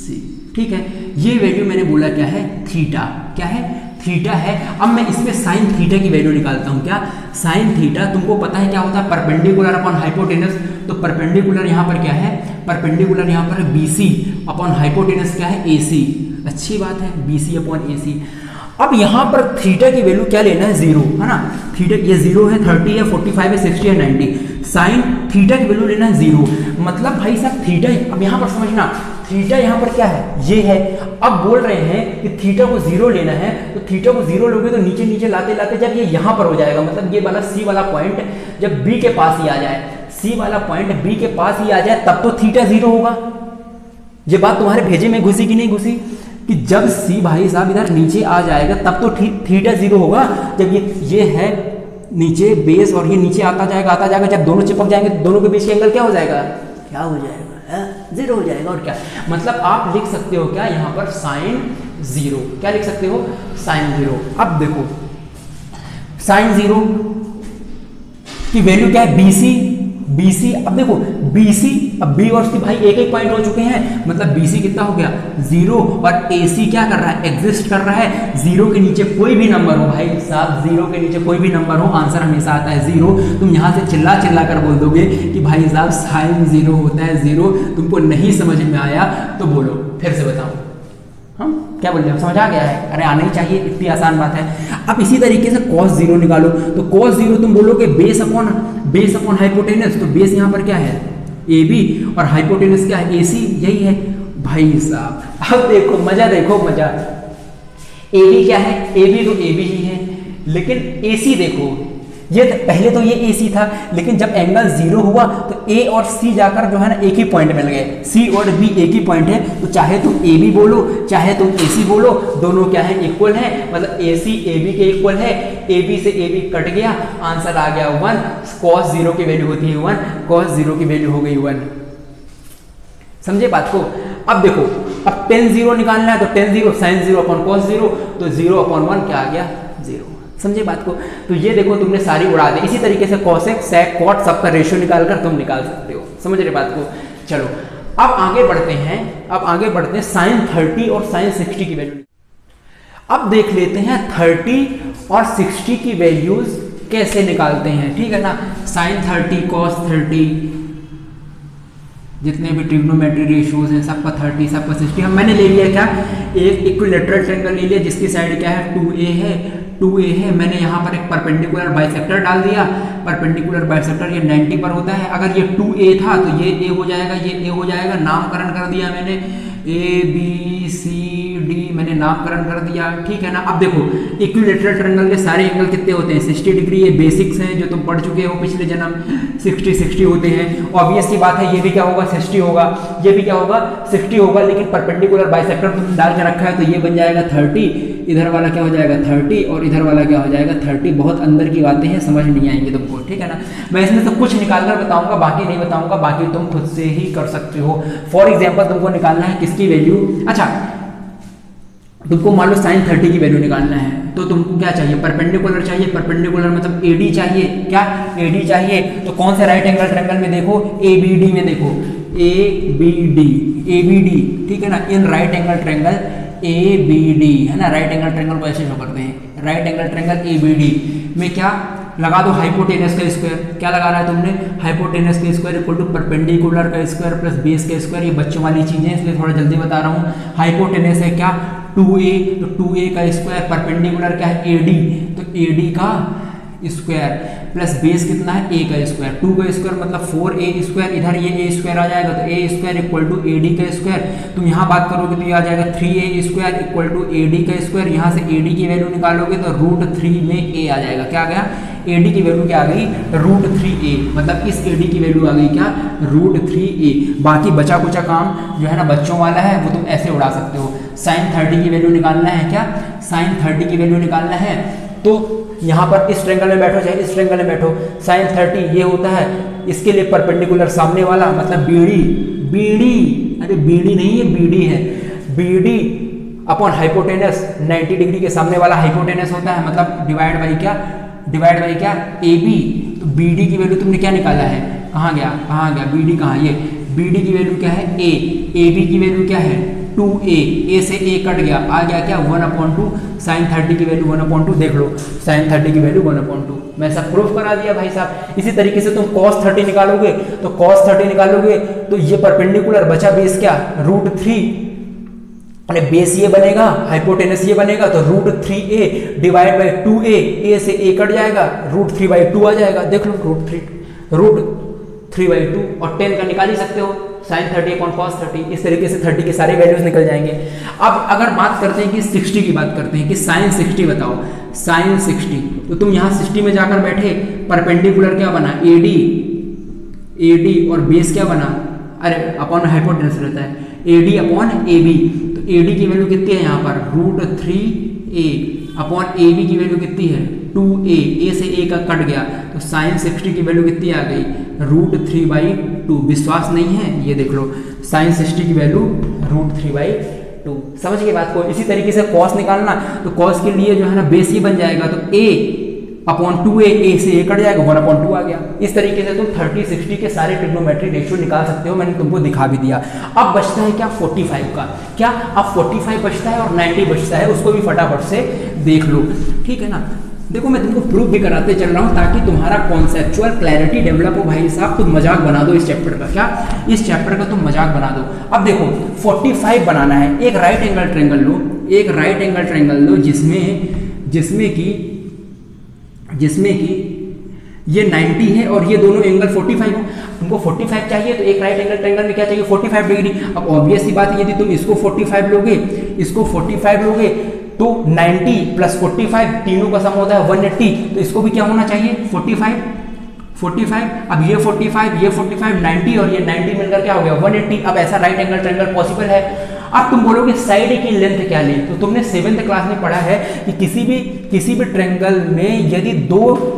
C, ठीक है। ये वैल्यू मैंने बोला क्या है थीटा, क्या है थीटा है। अब मैं इसमें साइन थीटा की वैल्यू निकालता हूँ, क्या साइन थीटा तुमको पता है क्या होता है, परपेंडिकुलर अपॉन हाइपोटेनस। तो परपेंडिकुलर यहाँ पर क्या है, परपेंडिकुलर यहाँ पर BC अपॉन हाइपोटेनस क्या है AC, अच्छी बात है BC अपॉन AC। अब यहाँ पर थीटा की वैल्यू क्या लेना है 0, है ना, थीटा ये 0 है, 30 है, 45 है, 60 है, 90, साइन थीटा की वैल्यू लेना है 0, मतलब भाई साहब थीटा। अब यहाँ पर समझना थीटा यहाँ पर क्या है, ये है। अब बोल रहे हैं कि थीटा को 0 लेना है, तो थीटा को 0 लोगे तो नीचे लाते जब ये यहाँ पर हो जाएगा, मतलब ये वाला C वाला पॉइंट जब B के पास ही आ जाए, C वाला पॉइंट B के पास ही आ जाए, तब तो थीटा 0 होगा। ये बात तुम्हारे भेजे में घुसी कि नहीं घुसी, कि जब C भाई साहब इधर नीचे आ जाएगा तब तो थीटा 0 होगा। जब ये है नीचे बेस और ये नीचे आता जाएगा, जब दोनों चिपक जाएंगे तो दोनों के बीच के एंगल क्या हो जाएगा 0 हो जाएगा। और क्या मतलब आप लिख सकते हो क्या यहाँ पर साइन 0, क्या लिख सकते हो साइन 0। अब देखो साइन 0 की वैल्यू क्या है BC। अब देखो BC, अब B और C भाई एक पॉइंट हो चुके हैं, मतलब BC कितना हो गया 0, और AC क्या कर रहा है एग्जिस्ट कर रहा है। 0 के नीचे कोई भी नंबर हो भाई साहब, 0 के नीचे कोई भी नंबर हो आंसर हमेशा आता है 0। तुम यहाँ से चिल्ला कर बोल दोगे कि भाई साहब साइन 0 होता है 0, तुमको नहीं समझ में आया तो बोलो फिर से बताओ, हम क्या बोल रहे हैं समझ आ गया है, अरे आना ही चाहिए, इतनी आसान बात है। अब इसी तरीके से cos 0 निकालो, तो cos 0 तुम बोलोगे बेस अपॉन हाइपोटेनस, तो बेस यहाँ पर क्या है AB और हाइपोटेनस क्या है AC, यही है भाई साहब। अब देखो मजा, AB क्या है, AB तो AB ही है, लेकिन AC देखो, ये पहले तो ये AC था, लेकिन जब एंगल 0 हुआ तो A और C जाकर जो है ना एक ही पॉइंट मिल गए, C और B एक ही पॉइंट है, तो चाहे तुम AB बोलो चाहे तुम AC बोलो, दोनों क्या है इक्वल है, मतलब AC AB के इक्वल है। AB से AB कट गया, आंसर आ गया 1, cos 0 की वैल्यू होती है 1, cos 0 की वैल्यू हो गई 1, समझे बात को। अब देखो अब tan 0 निकालना है, तो tan 0 sin 0 अपॉन cos 0, तो 0 अपॉन 1 क्या आ गया 0, समझे बात को। तो ये देखो तुमने सारी उड़ा दी। इसी तरीके से cosec sec cot सबका रेशियो निकाल कर तुम निकाल सकते हो, समझ रहे बात को। चलो अब आगे बढ़ते हैं, साइन 30 और साइन 60 की वैल्यू। अब देख लेते हैं 30 और 60 की वैल्यूज कैसे निकालते हैं, ठीक है ना। साइन 30 cos 30 जितने भी ट्रिग्नोमेट्रिक रेशियोज हैं सबका 30 सबका 60। हम मैंने ले लिया क्या, एक इक्विलैटरल ट्रायंगल ले लिया जिसकी साइड क्या है 2A है, मैंने यहाँ पर एक परपेंडिकुलर बाइसेक्टर डाल दिया। परपेंडिकुलर बाइसेक्टर ये 90 पर होता है, अगर ये 2A था तो ये A हो जाएगा, नामकरण कर दिया मैंने ABCD, मैंने नामकरण कर दिया, ठीक है ना। अब देखो इक्विलैटरल ट्रायंगल के सारे एंगल कितने होते हैं 60 डिग्री, ये बेसिक्स हैं जो तुम पढ़ चुके हो पिछले जन्म, 60 होते हैं, ऑब्वियस सी बात है। ये भी क्या होगा 60 होगा, ये भी क्या होगा 60 होगा, लेकिन परपेंडिकुलर बाइसेक्टर तुमने डाल के रखा है तो ये बन जाएगा 30, इधर वाला क्या हो जाएगा 30 और इधर वाला क्या हो जाएगा 30। बहुत अंदर की बातें हैं, समझ नहीं आएंगी तुमको, ठीक है ना। मैं इसमें तो कुछ निकाल कर बताऊंगा, बाकी नहीं बताऊंगा, बाकी तुम खुद से ही कर सकते हो। फॉर एग्जाम्पल तुमको निकालना है किसकी वैल्यू, अच्छा तुमको मान लो साइन 30 की वैल्यू निकालना है तो तुमको क्या चाहिए, परपेंडिकुलर चाहिए। परपेंडिकुलर मतलब एडी चाहिए, क्या एडी चाहिए, तो कौन से राइट एंगल ट्रायंगल में देखो, एबीडी में देखो, एबीडी, एबीडी ठीक है ना। In right angle triangle ABD है ना, राइट एंगल ट्रायंगल को ऐसे शो करते हैं, राइट एंगल ट्रायंगल एबीडी में क्या लगा दो, हाइपोटेनस का स्क्वायर। क्या लगा रहा है तुमने, हाइपोटेनस का स्क्वायर इक्वल टू परपेंडिकुलर का स्क्वायर प्लस बेस का स्क्वायर। ये बच्चों वाली चीज़ें हैं इसलिए थोड़ा जल्दी बता रहा हूँ। हाइपोटेनस है क्या 2a, तो 2a का स्क्वायर, परपेंडिकुलर क्या है ad, तो ad का स्क्वायर प्लस बेस कितना है a का स्क्वायर। 2 का स्क्वायर मतलब 4a स्क्वायर, इधर ये a स्क्वायर आ जाएगा तो a square equal to ad का स्क्वायर। तुम यहाँ बात करोगे तो ये आ जाएगा 3a square equal to ad का स्क्वायर। यहाँ से ad की वैल्यू निकालोगे तो रूट 3 में a आ जाएगा। क्या आ गया, एडी की वैल्यू क्या आ गई, रूट 3a, मतलब इस एडी की वैल्यू आ गई क्या, रूट 3a। बाकी बचा कुचा काम जो है ना बच्चों वाला है वो तुम ऐसे उड़ा सकते हो। साइन 30 की वैल्यू निकालना है, क्या साइन 30 की वैल्यू निकालना है, तो यहाँ पर इस ट्रेंगल में बैठो चाहे इस ट्रेंगल में बैठो, साइन 30 ये होता है, इसके लिए परपेंडिकुलर सामने वाला मतलब बीडी, बीडी अरे बीडी नहीं है बीडी है, बीडी अपॉन हाइपोटेनस 90 डिग्री के सामने वाला हाइपोटेनस होता है, मतलब डिवाइड बाई क्या, डिवाइड बाई क्या AB। तो BD की वैल्यू तुमने क्या निकाला है, कहाँ गया BD कहाँ, ये BD की वैल्यू क्या है A, AB की वैल्यू क्या है 2A, A से A कट गया, आ गया क्या 1/2। साइन 30 की वैल्यू 1/2, देख लो साइन 30 की वैल्यू 1/2। मैं सब प्रूफ करा दिया भाई साहब। इसी तरीके से तुम cos 30 निकालोगे तो cos 30 निकालोगे तो ये परपेंडिकुलर बचा बेस क्या √3, अरे बेस ये बनेगा, हाइपोटेनस ये बनेगा, तो root 3a divide by 2a, a से a कट जाएगा, रूट 3/2 आ जाएगा। देख लो रूट 3/2 और 10 का निकाल ही सकते हो, साइन 30 अपॉन cos 30। इस तरीके से 30 के सारे वैल्यूज निकल जाएंगे। अब अगर बात करते हैं कि 60 की बात करते हैं कि साइन 60 बताओ, साइन 60, तो तुम यहाँ 60 में जाकर बैठे, परपेंडिकुलर क्या बना AD, AD और बेस क्या बना, अरे अपॉन हाइपोटेनस रहता है AD अपॉन AB। तो AD की वैल्यू कितनी है यहाँ पर √3a अपॉन AB की वैल्यू कितनी है 2a, a से a का कट गया, तो साइन 60 की वैल्यू कितनी आ गई √3/2। विश्वास नहीं है ये देख लो, साइन 60 की वैल्यू √3/2। समझ गए बात को। इसी तरीके से cos निकालना, तो cos के लिए जो है ना बेस ही बन जाएगा, तो a अपॉन 2a, a से a कट जाएगा 1/2 आ गया। इस तरीके से तुम 30 60 के सारे ट्रिग्नोमेट्रिक रेशियो निकाल सकते हो, मैंने तुमको दिखा भी दिया। अब बचता है क्या 45 का, क्या अब 45 बचता है और 90 बचता है, उसको भी फटाफट से देख लो ठीक है ना। देखो मैं तुमको प्रूफ भी कराते चल रहा हूँ ताकि तुम्हारा कॉन्सेप्चुअल क्लैरिटी डेवलप हो। भाई साहब तुम मजाक बना दो इस चैप्टर का, क्या इस चैप्टर का तुम मजाक बना दो। अब देखो 45 बनाना है, एक राइट एंगल ट्रेंगल लो, एक राइट एंगल ट्रेंगल लो जिसमें कि ये 90 है और ये दोनों एंगल 45 है। तुमको 45 चाहिए तो एक राइट एंगल ट्रायंगल में क्या चाहिए 45 डिग्री। अब ऑब्वियस सी बात है यदि तुम इसको 45 लोगे, इसको 45 लोगे तो 90 प्लस 45 तीनों का सम होता है 180, तो इसको भी क्या होना चाहिए 45 45। अब ये 45 ये 45 90 और ये 90 मिलकर क्या हो गया 180। अब ऐसा राइट एंगल ट्रायंगल पॉसिबल है। अब तुम बोलोगे साइड की लेंथ क्या लें, तो तुमने 7th क्लास में पढ़ा है कि किसी भी ट्रेंगल में यदि दो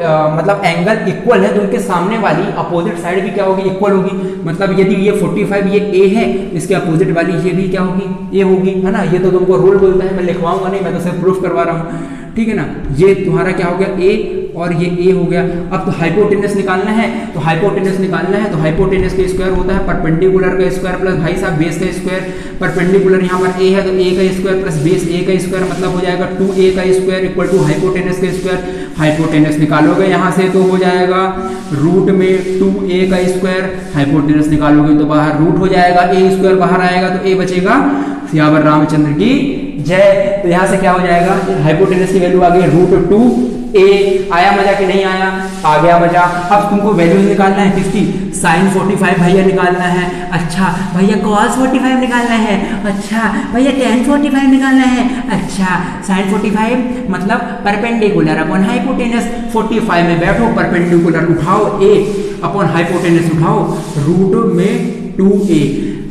मतलब एंगल इक्वल है तो उनके सामने वाली अपोजिट साइड भी क्या होगी इक्वल होगी। मतलब यदि ये 45 ये a है, इसके अपोजिट वाली ये भी क्या होगी a होगी है ना। ये तो तुमको रूल बोलता है, मैं लिखवाऊंगा नहीं, मैं तो सिर्फ प्रूफ करवा रहा हूँ ठीक है ना। ये तुम्हारा क्या हो गया a और ये a हो गया। अब तो हाइपोटेनस निकालना है, तो हाइपोटेनस निकालना है तो हाइपोटेनस का स्क्वायर होता है परपेंडिकुलर का स्क्वायर प्लस भाई साहब बेस का स्क्वायर। परपेंडिकुलर यहाँ पर a है तो a का स्क्वायर प्लस बेस a का स्क्वायर मतलब हो जाएगा 2a का स्क्वायर इक्वल टू हाइपोटेनस का स्क्वायर। हाइपोटेनस निकालोगे यहाँ से तो हो जाएगा रूट में 2a का स्क्वायर, हाइपोटेनस निकालोगे तो बाहर रूट हो जाएगा, a स्क्वायर बाहर आएगा तो a बचेगा सियावर रामचंद्र की जय। तो यहाँ से क्या हो जाएगा हाइपोटेनस की वैल्यू आ गई √2a। आया मजा कि नहीं आया, आ गया मजा। अब तुमको वैल्यूज निकालना है किसकी, साइन 45 भैया निकालना है, अच्छा भैया cos 45 निकालना है, अच्छा भैया tan 45 निकालना है, अच्छा साइन 45 मतलब परपेंडिकुलर अपॉन हाइपोटेनस। 45 में बैठो, परपेंडिकुलर उठाओ a अपॉन हाइपोटेनस उठाओ रूट में 2a।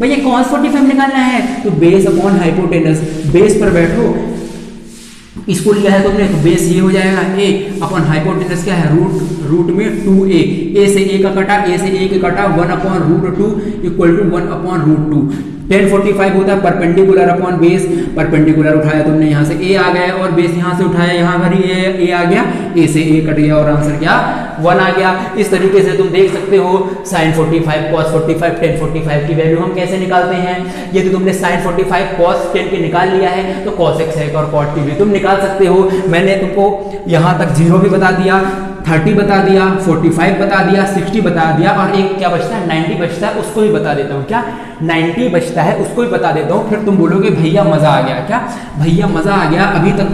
भैया cos 45 निकालना है तो बेस अपॉन हाइपोटेनस, बेस पर बैठो, इसको लिया है तुमने तो बेस ये हो जाएगा a अपॉन हाइपोटेनस क्या है रूट में 2a, a से a का कटा 1/√2 इक्वल टू 1/√2। 1045 होता है परपेंडिकुलर अपॉन बेस। परपेंडिकुलर उठाया तुमने यहाँ से ए आ गया और बेस यहाँ से उठाया यहाँ पर ए आ गया, ए से ए कट गया और आंसर क्या 1 आ गया। इस तरीके से तुम देख सकते हो साइन 45 कॉस 45 tan 45 की वैल्यू हम कैसे निकालते हैं। ये तो तुमने साइन 45 cos 10 की निकाल लिया है तो cos x और cot t भी तुम निकाल सकते हो। मैंने तुमको यहाँ तक 0 भी बता दिया, 30 बता दिया, 45 बता दिया, 60 बता दिया और एक क्या बचता है 90 बचता है, उसको भी बता देता हूँ। क्या 90 बचता है उसको भी बता देता हूँ। फिर तुम बोलोगे भैया मजा आ गया, क्या भैया मजा आ गया। अभी तक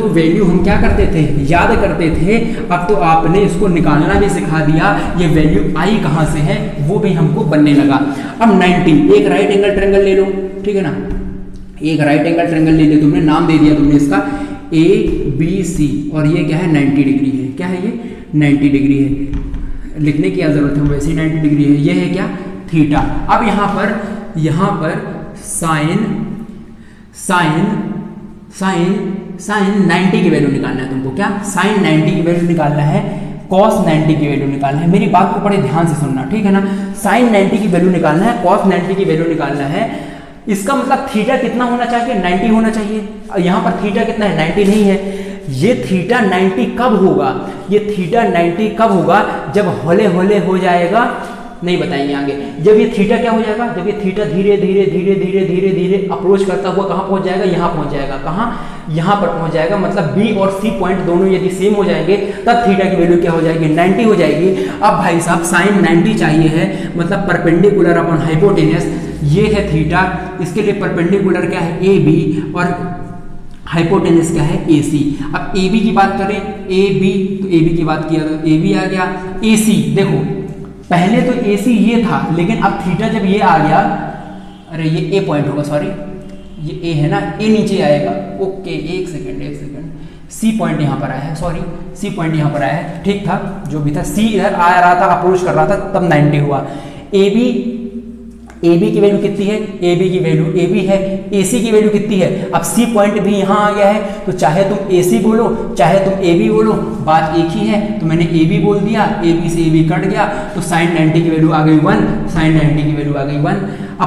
तो वैल्यू हम क्या करते थे याद करते थे, अब तो आपने इसको निकालना भी सिखा दिया। ये वैल्यू आई कहाँ से है वो भी हमको बनने लगा। अब 90 एक राइट एंगल ट्रेंगल ले लो, ठीक है ना, एक राइट एंगल ट्रेंगल ले लो, तुमने नाम दे दिया तुमने इसका ए बी सी और ये क्या है 90 डिग्री है। क्या है ये 90 डिग्री है, लिखने की क्या जरूरत है, वैसे 90 डिग्री है। ये है क्या थीटा। अब यहाँ पर साइन 90 की वैल्यू निकालना है तुमको। क्या साइन 90 की वैल्यू निकालना है, कॉस 90 की वैल्यू निकालना है। मेरी बात को बड़े ध्यान से सुनना, ठीक है ना। साइन 90 की वैल्यू निकालना है, कॉस 90 की वैल्यू निकालना है। इसका मतलब थीटा कितना होना चाहिए 90 होना चाहिए। यहाँ पर थीटा कितना है 90 नहीं है। ये थीटा 90 कब होगा, ये थीटा 90 कब होगा जब हौले हौले हो जाएगा, नहीं बताएंगे आगे। जब ये थीटा क्या हो जाएगा, जब ये थीटा धीरे धीरे धीरे धीरे धीरे धीरे अप्रोच करता हुआ कहाँ पहुँच जाएगा, यहाँ पहुँच जाएगा, कहाँ यहाँ पर पहुँच जाएगा। मतलब बी और सी पॉइंट दोनों यदि सेम हो जाएंगे तब थीटा की वैल्यू क्या हो जाएगी 90 हो जाएगी। अब भाई साहब साइन 90 चाहिए है, मतलब परपेंडिकुलर अपॉन हाइपोटेनस। ये है थीटा, इसके लिए परपेंडिकुलर क्या है ए बी और हाइपोटेनस क्या है ए सी। अब ए बी की बात करें, ए बी तो ए बी की बात किया तो ए बी आ गया। ए सी देखो पहले तो ए सी ये था लेकिन अब थीटा जब ये आ गया, अरे ये ए पॉइंट होगा, सॉरी ये ए है ना, ए नीचे आएगा। ओके एक सेकेंड सी पॉइंट यहाँ पर आया है, सॉरी सी पॉइंट यहाँ पर आया है, ठीक था जो भी था। सी इधर आ रहा था अप्रोच कर रहा था तब 90 हुआ। ए बी की वैल्यू कितनी है, ए बी की वैल्यू ए बी है। ए सी की वैल्यू कितनी है, अब सी पॉइंट भी यहाँ आ गया है तो चाहे तुम ए सी बोलो चाहे तुम ए बी बोलो बात एक ही है। तो मैंने ए बी बोल दिया, ए बी से ए बी कट गया तो साइन 90 की वैल्यू आ गई 1, साइन 90 की वैल्यू आ गई 1।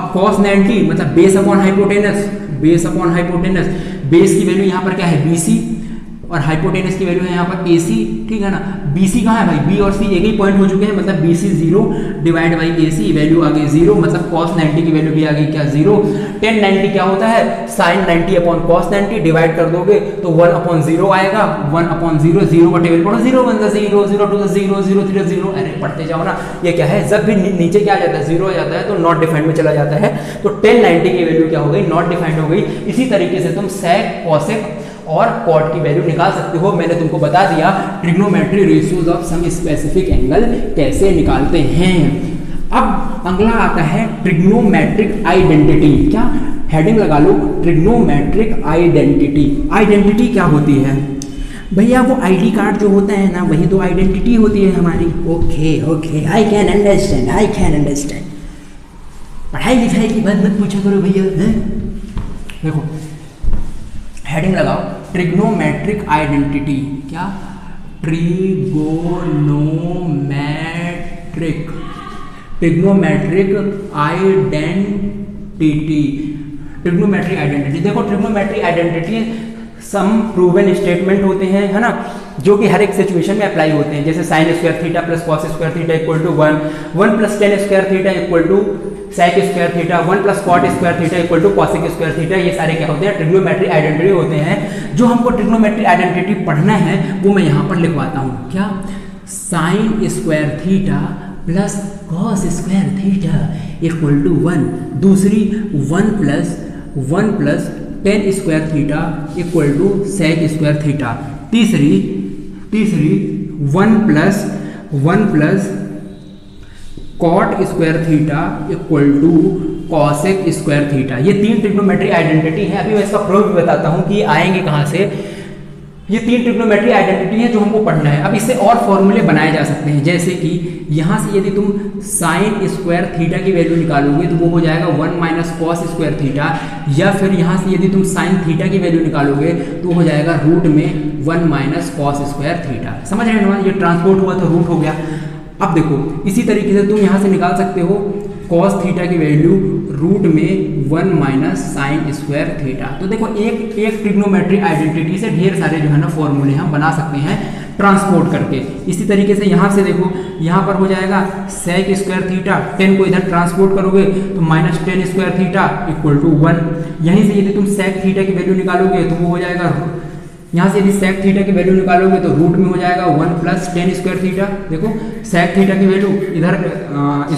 अब कॉस 90 मतलब base upon hypotenuse, base upon hypotenuse. Base की वैल्यू यहाँ पर क्या है बी सी और हाइपोटेनस की वैल्यू है यहाँ पर ए सी, ठीक है ना। बी सी कहाँ है भाई, बी और सी एक ही पॉइंट हो चुके हैं मतलब B C 0 divide by A C, value आ गई 0 मतलब कॉस 90 की वैल्यू भी आ गई क्या 0। टेन 90 क्या होता है साइन 90 अपॉन कॉस 90, डिवाइड कर दोगे तो 1 अपॉन 0 आएगा, 1 अपॉन 0 0 का टेबल पढ़ो 0 1 0 0 2 0 0 3 0। अरे पढ़ते जाओ ना, ये क्या है जब भी नीचे क्या आ जाता है 0 आ जाता है तो नॉट डिफाइंड में चला जाता है। तो टेन 90 की वैल्यू क्या हो गई नॉट डिफाइंड हो गई। इसी तरीके से तुम sec cosec और कॉट की वैल्यू निकाल सकते हो। मैंने तुमको बता दिया trigonometric ratios of some specific angle कैसे निकालते हैं। अब अगला आता है ट्रिग्नोमेट्रिक आइडेंटिटी। क्या हेडिंग लगा लो, ट्रिग्नोमेट्रिक आइडेंटिटी। आइडेंटिटी क्या होती है भैया, वो आईडी कार्ड जो होता है ना वही तो आइडेंटिटी होती है हमारी। Okay I can understand. पढ़ाई लिखाई की बात मत पूछा करो भैया। देखो हेडिंग लगाओ ट्रिग्नोमेट्रिक आइडेंटिटी। क्या ट्रिग्नोमेट्रिक आइडेंटिटी। देखो trigonometric identity some proven statement होते हैं, है ना, जो कि हर एक सिचुएशन में अप्लाई होते हैं। जैसे sine square theta plus cos square theta equal to 1, 1 plus tan square theta equal to sec square theta, 1 plus cot square theta equal to cosec square theta. ये सारे क्या होते हैं ट्रिग्नोमेट्रिक आइडेंटिटी होते हैं। जो हमको ट्रिग्नोमेट्रिक आइडेंटिटी पढ़ना है वो मैं यहाँ पर लिखवाता हूँ। क्या sine square theta plus cos square theta equal to 1। दूसरी 1 plus tan square theta equal to sec square theta. तीसरी 1 plus cot square theta equal to cosec square theta. ये तीन ट्रिग्नोमेट्रिक आइडेंटिटी है। अभी मैं इसका प्रूफ भी बताता हूँ कि आएंगे कहाँ से। ये तीन ट्रिग्नोमेट्रिक आइडेंटिटी है जो हमको पढ़ना है। अब इससे और फॉर्मूले बनाए जा सकते हैं, जैसे कि यहाँ से यदि तुम साइन स्क्वायर थीटा की वैल्यू निकालोगे तो वो हो जाएगा 1 माइनस कॉस स्क्वायर थीटा, या फिर यहाँ से यदि तुम साइन थीटा की वैल्यू निकालोगे तो हो जाएगा रूट में 1 माइनस कॉस स्क्वायर थीटा। समझ रहे हो ना, ये ट्रांसपोर्ट हुआ तो रूट हो गया। अब देखो इसी तरीके से तुम यहाँ से निकाल सकते हो कॉस थीटा की वैल्यू रूट में 1 माइनस साइन स्क्वायर थीटा। तो देखो एक ट्रिग्नोमेट्रिक आइडेंटिटी से ढेर सारे जो है ना फॉर्मूले हम बना सकते हैं ट्रांसपोर्ट करके। इसी तरीके से यहाँ से देखो, यहाँ पर हो जाएगा सेक स्क्वायर थीटा, 10 को इधर ट्रांसपोर्ट करोगे तो minus 10 square theta equal to 1। यहीं से यदि तुम सेक थीटा की वैल्यू निकालोगे तो वो हो जाएगा, यहाँ से यदि सेक थीटा की वैल्यू निकालोगे तो रूट में हो जाएगा 1 प्लस 10 स्क्वायर थीटा। देखो सेक थीटा की वैल्यू इधर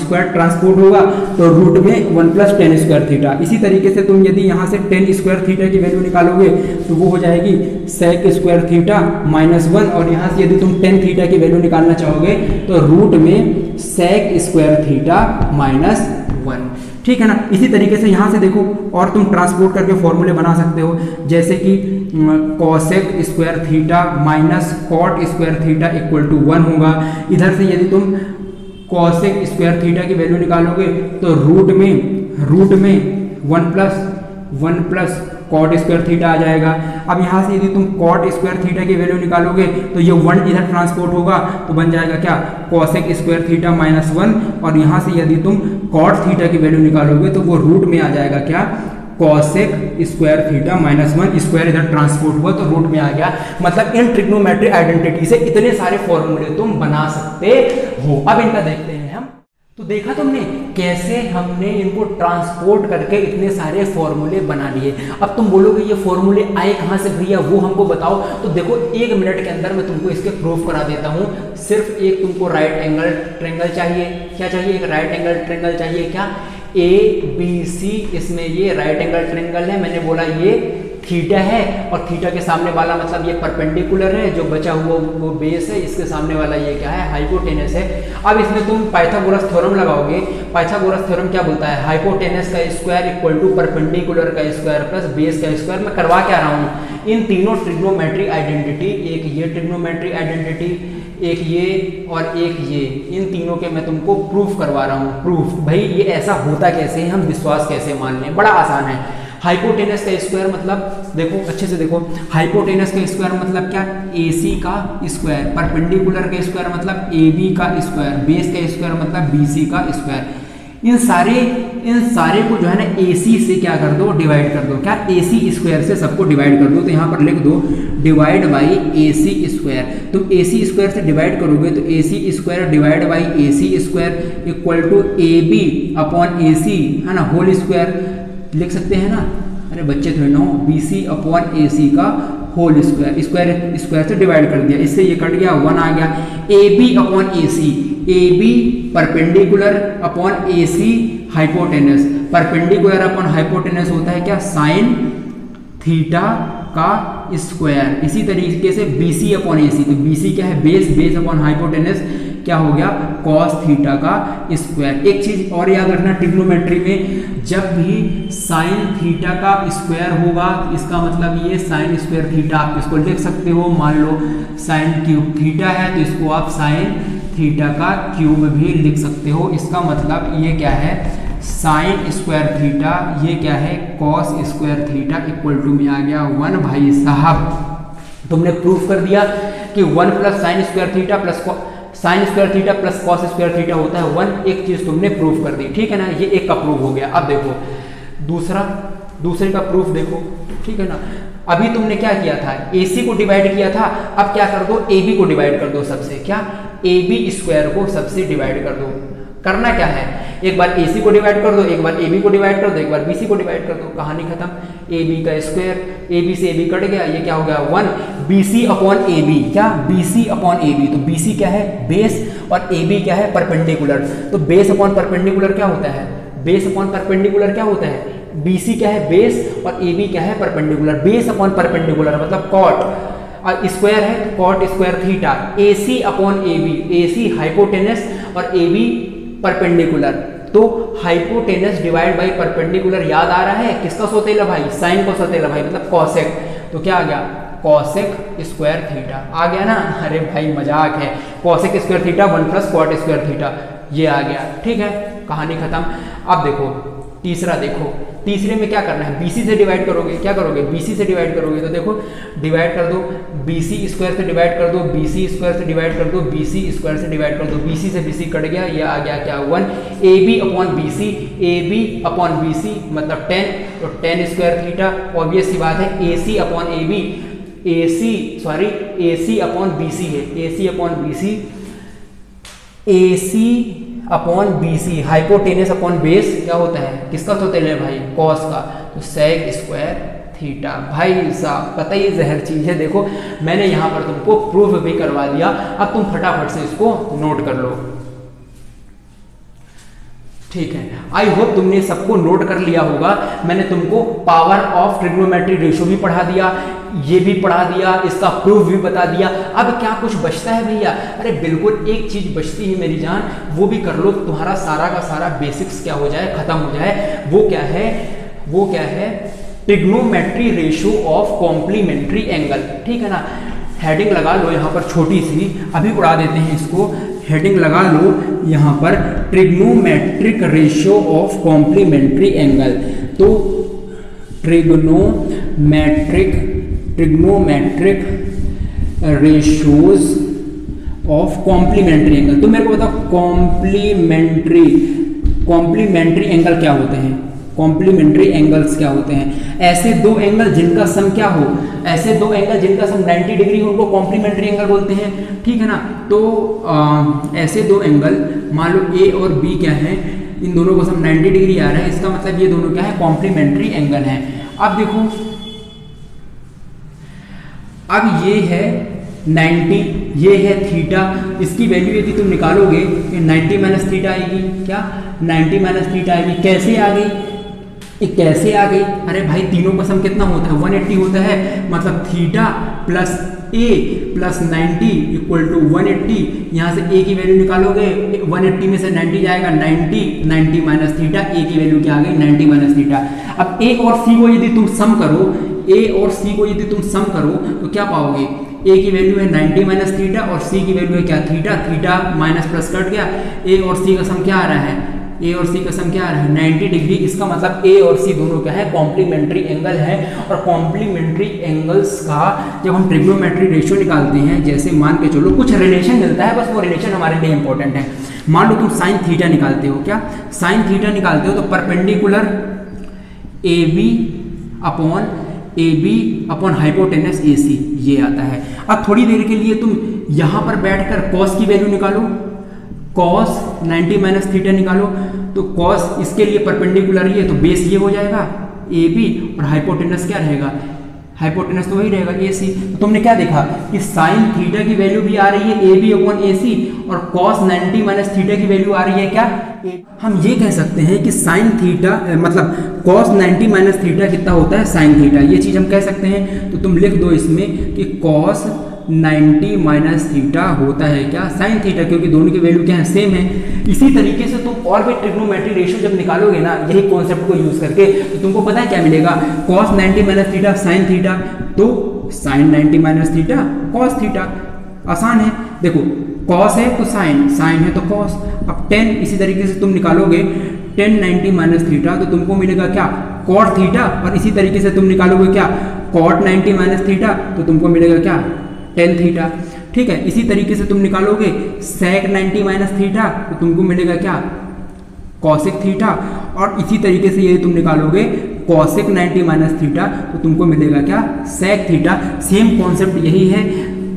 स्क्वायर ट्रांसपोर्ट होगा तो रूट में 1 प्लस 10 स्क्वायर थीटा। इसी तरीके से तुम यदि यहाँ से 10 स्क्वायर थीटा की वैल्यू निकालोगे तो वो हो जाएगी सेक स्क्वायर थीटा माइनस 1। और यहाँ से यदि तुम 10 थीटा की वैल्यू निकालना चाहोगे तो रूट में सेक स्क्वायर थीटा माइनस 1, ठीक है ना। इसी तरीके से यहाँ से देखो और तुम ट्रांसपोर्ट करके फॉर्मूले बना सकते हो, जैसे कि cosec square theta minus cot square theta equal to 1 होगा। इधर से यदि तुम कॉसेक स्क्वायर थीटा की वैल्यू निकालोगे तो रूट में 1 प्लस कॉट स्क्वायर थीटा आ जाएगा। अब यहाँ से यदि तुम कॉट स्क्वायर थीटा की वैल्यू निकालोगे तो ये 1 इधर ट्रांसपोर्ट होगा तो बन जाएगा क्या, कॉसेक स्क्वायर थीटा माइनस 1। और यहाँ से यदि तुम कॉट थीटा की वैल्यू निकालोगे तो वो रूट में आ जाएगा क्या, cosec square theta minus 1। Square इधर ट्रांसपोर्ट हुआ तो रूट में आ गया। मतलब इन ट्रिग्नोमेट्रिक आइडेंटिटी से इतने सारे फॉर्मूले तुम बना सकते हो। अब इनका देखते हैं हम। तो देखा तुमने कैसे हमने इनको ट्रांसपोर्ट करके इतने सारे फॉर्मूले बना लिए। अब तुम बोलोगे ये फॉर्मूले आए कहाँ से भैया, वो हमको बताओ। तो देखो 1 मिनट के अंदर मैं तुमको इसके प्रूफ करा देता हूँ। सिर्फ एक तुमको राइट एंगल ट्रेंगल चाहिए। क्या चाहिए, एक राइट एंगल ट्रेंगल चाहिए। क्या, ए बी सी, इसमें ये राइट एंगल ट्रेंगल है। मैंने बोला ये थीटा है और थीटा के सामने वाला मतलब ये परपेंडिकुलर है, जो बचा हुआ वो बेस है, इसके सामने वाला ये क्या है, हाइपोटेनस है। अब इसमें तुम पाइथागोरस थ्योरम लगाओगे। पाइथागोरस थ्योरम क्या बोलता है, हाइपोटेनस का स्क्वायर इक्वल टू परपेंडिकुलर का स्क्वायर प्लस बेस का स्क्वायर। मैं करवा क्या रहा हूँ, इन तीनों ट्रिग्नोमेट्रिक आइडेंटिटी, एक ये ट्रिग्नोमेट्रिक आइडेंटिटी, एक ये और एक ये, इन तीनों के मैं तुमको प्रूफ करवा रहा हूँ। प्रूफ भाई ये ऐसा होता कैसे है, हम विश्वास कैसे मान लें, बड़ा आसान है। हाइपोटेनस का स्क्वायर मतलब देखो अच्छे से देखो, हाइपोटेनस का स्क्वायर मतलब क्या, AC का स्क्वायर, परपेंडिकुलर का स्क्वायर मतलब AB का स्क्वायर, बेस का स्क्वायर मतलब BC का स्क्वायर। इन सारे को जो है ना AC से क्या कर दो, डिवाइड कर दो। क्या, AC स्क्वायर से सबको डिवाइड कर दो। तो यहाँ पर लिख दो डिवाइड बाई AC स्क्वायर। तो AC स्क्वायर से डिवाइड करोगे तो AC square divide by AC square equal to AB upon AC, है ना, होल स्क्वायर लिख सकते हैं ना, अरे बच्चे थोड़े ना, BC अपॉन AC का होल स्क्वायर, स्क्वायर से डिवाइड कर दिया, इससे ये कट गया 1 आ गया। AB upon AC, AB perpendicular upon AC hypotenuse, perpendicular upon hypotenuse होता है क्या, साइन थीटा का स्क्वायर। इसी तरीके से BC अपॉन AC, तो BC क्या है, बेस अपॉन हाइपोटेनस क्या हो गया, कॉस थीटा का स्क्वायर। एक चीज और याद रखना ट्रिग्नोमेट्री में, जब भी साइन थीटा का स्क्वायर होगा इसका मतलब ये साइन स्क्वायर थीटा, आप इसको लिख सकते हो, मान लो साइन क्यूब थीटा है तो इसको आप साइन थीटा का क्यूब भी लिख सकते हो। इसका मतलब ये क्या है, साइन स्क्वायर थीटा, ये क्या है, cos square theta equal to में आ गया 1। भाई साहब तुमने प्रूफ कर दिया कि 1 plus sine square theta plus sine square theta plus cos square theta होता है 1। एक चीज तुमने प्रूफ कर दी, ठीक है ना, ये एक का प्रूफ हो गया। अब देखो दूसरे का प्रूफ देखो, ठीक है ना। अभी तुमने क्या किया था, AC को डिवाइड किया था, अब क्या कर दो, AB को डिवाइड कर दो सबसे। क्या, AB स्क्वायर को सबसे डिवाइड कर दो। करना क्या है, एक बार AC को डिवाइड कर दो, एक बार AB को डिवाइड कर दो, एक बार BC को डिवाइड कर दो, कहानी खत्म। AB का स्क्वायर, AB से AB कट गया, ये क्या हो गया 1। BC अपॉन AB, क्या, BC अपॉन AB, तो BC क्या है, बेस, और AB क्या है, परपेंडिकुलर। तो बेस अपॉन परपेंडिकुलर क्या होता है, बेस अपॉन परपेंडिकुलर क्या होता है, BC क्या है, बेस, और AB क्या है, परपेंडिकुलर। बेस अपॉन परपेंडिकुलर मतलब कॉट, और स्क्वायर है cot square theta. AC upon AB, AC hypotenuse और AB परपेंडिकुलर। तो हाइपोटेनस डिवाइड बाई परपेंडिकुलर याद आ रहा है, किसका सौतेला भाई, साइन को सौतेला भाई, मतलब कॉसेक। तो क्या आ गया, कॉसेक स्क्वायर थीटा आ गया ना। अरे भाई मजाक है, cosec square theta 1 plus cot square theta, ये आ गया, ठीक है, कहानी खत्म। अब देखो तीसरा देखो, तीसरे में क्या करना है, BC से डिवाइड करोगे, क्या करोगे, BC से डिवाइड करोगे, तो देखो डिवाइड कर दो, BC स्क्वायर से डिवाइड कर दो, BC स्क्वायर से डिवाइड कर दो, BC स्क्वायर से डिवाइड कर दो, BC से BC कट गया, यह आ गया क्या 1, AB अपॉन BC मतलब 10, तो 10 स्क्वायर थीटा, ऑब्वियस सी बात है AC अपॉन BC है, AC upon BC hypotenuse upon base क्या होता है, किसका होता है भाई, कॉस का, तो सेक स्क्वायर थीटा। भाई साहब पता ही जहर चीज़ है, देखो मैंने यहाँ पर तुमको प्रूफ भी करवा दिया, अब तुम फटाफट से इसको नोट कर लो। ठीक है, आई होप तुमने सबको नोट कर लिया होगा। मैंने तुमको पावर ऑफ ट्रिग्नोमेट्रिक रेशो भी पढ़ा दिया, ये भी पढ़ा दिया, इसका प्रूफ भी बता दिया। अब क्या कुछ बचता है भैया? अरे बिल्कुल एक चीज बचती है मेरी जान, वो भी कर लो, तुम्हारा सारा का सारा बेसिक्स क्या हो जाए, खत्म हो जाए। वो क्या है trigonometry ratio of complementary angle. ठीक है ना, हेडिंग लगा लो यहाँ पर छोटी सी, अभी उड़ा देते हैं इसको, हेडिंग लगा लो यहाँ पर trigonometric ratio of complementary angle. तो trigonometric ratios of complementary angle. तो मेरे को बताओ कॉम्प्लीमेंट्री एंगल क्या होते हैं, कॉम्प्लीमेंट्री एंगल्स क्या होते हैं? ऐसे दो एंगल जिनका सम क्या हो, ऐसे दो एंगल जिनका सम 90 डिग्री हो, उनको कॉम्प्लीमेंट्री एंगल बोलते हैं। ठीक है ना, तो ऐसे दो एंगल मान लो A और B क्या है, इन दोनों को सम 90 डिग्री आ रहा है, इसका मतलब ये दोनों क्या है, कॉम्प्लीमेंट्री एंगल है। अब देखो, अब ये है 90, ये है थीटा, इसकी वैल्यू यदि तुम निकालोगे 90 माइनस थीटा आएगी। क्या 90 माइनस थीटा आएगी? कैसे आ गई, कैसे आ गई? अरे भाई तीनों का सम कितना होता है, 180 होता है, मतलब theta plus A plus 90 equal to 180। यहाँ से ए की वैल्यू निकालोगे, 180 में से 90 जाएगा, 90 माइनस थीटा, ए की वैल्यू क्या आ गई, 90 माइनस थीटा। अब ए और सी को यदि तुम सम करो, तो क्या पाओगे, ए की वैल्यू है 90 माइनस थीटा और सी की वैल्यू है क्या, theta, theta minus plus cut गया, ए और सी का सम क्या आ रहा है, ए और सी का सम क्या आ रहा है 90 डिग्री। इसका मतलब ए और सी दोनों क्या है, कॉम्प्लीमेंट्री एंगल है। और कॉम्प्लीमेंट्री एंगल्स का जब हम ट्रिग्नोमेट्री रेशियो निकालते हैं, जैसे मान के चलो कुछ रिलेशन मिलता है, बस वो रिलेशन हमारे लिए इंपॉर्टेंट है। मान लो तुम साइन थीटा निकालते हो, क्या साइन थीटा निकालते हो, तो perpendicular AB upon hypotenuse AC ये आता है। अब थोड़ी देर के लिए तुम यहाँ पर बैठकर कॉस की वैल्यू निकालो, कॉस 90 माइनस थीटा निकालो, तो कॉस इसके लिए परपेंडिकुलर ही है, तो बेस ये हो जाएगा AB और हाइपोटेनस क्या रहेगा, हाइपोटेनस तो वही रहेगा AC। तो तुमने क्या देखा कि साइन थीटा की वैल्यू भी आ रही है AB अपॉन AC और कॉस 90 माइनस थीटा की वैल्यू आ रही है क्या, हम ये कह सकते हैं कि साइन थीटा मतलब कॉस 90 माइनस थीटा कितना होता है, साइन थीटा, ये चीज़ हम कह सकते हैं। तो तुम लिख दो इसमें कि कॉस 90 माइनस थीटा होता है क्या, साइन थीटा, क्योंकि दोनों की वैल्यू क्या है, सेम है। इसी तरीके से तुम और भी ट्रिग्नोमेट्री रेशियो जब निकालोगे ना, यही कॉन्सेप्ट को यूज करके, तो तुमको पता है क्या मिलेगा, cos 90 minus theta sign theta, तो sine 90 minus theta cos theta, आसान है। देखो कॉस है तो साइन, साइन है तो कॉस। अब 10 इसी तरीके से तुम निकालोगे, 10 90 माइनस थीटा, तो तुमको मिलेगा क्या, कॉट थीटा। और इसी तरीके से तुम निकालोगे क्या, कॉट 90 माइनस थीटा, तो तुमको मिलेगा क्या, 10 थीटा। ठीक है, इसी तरीके से तुम निकालोगे सेक 90 माइनस थीटा, तो तुमको मिलेगा क्या, कॉसिक थीटा। और इसी तरीके से ये तुम निकालोगे कॉसिक 90 माइनस थीटा, तो तुमको मिलेगा क्या, सेक थीटा। सेम कॉन्सेप्ट यही है।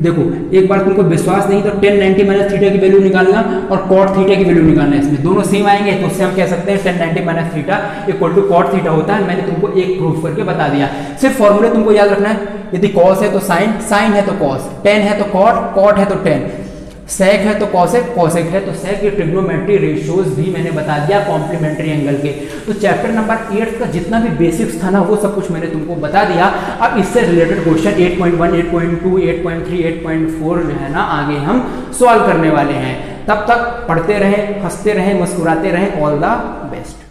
देखो एक बार तुमको विश्वास नहीं तो 10 90 माइनस थीटा की वैल्यू निकालना और कॉट थीटा की वैल्यू निकालना, इसमें दोनों सेम आएंगे, तो उससे हम कह सकते हैं 10 90 minus theta equal to cot theta होता है। मैंने तुमको एक प्रूफ करके बता दिया, सिर्फ फॉर्मूले तुमको याद रखना है। यदि कॉस है तो साइन, साइन है तो कॉस, टेन है तो कॉट, कॉट है तो टेन, सेक है तो कॉसेक, कॉसेक है तो सेक। ये ट्रिग्नोमेट्री रेशियोज भी मैंने बता दिया कॉम्प्लीमेंट्री एंगल के। तो चैप्टर नंबर 8 का जितना भी बेसिक्स था ना, वो सब कुछ मैंने तुमको बता दिया। अब इससे रिलेटेड क्वेश्चन 8.1 8.2 8.3 8.4 जो है ना, आगे हम सॉल्व करने वाले हैं। तब तक पढ़ते रहें, हंसते रहें, मुस्कुराते रहें। All the best.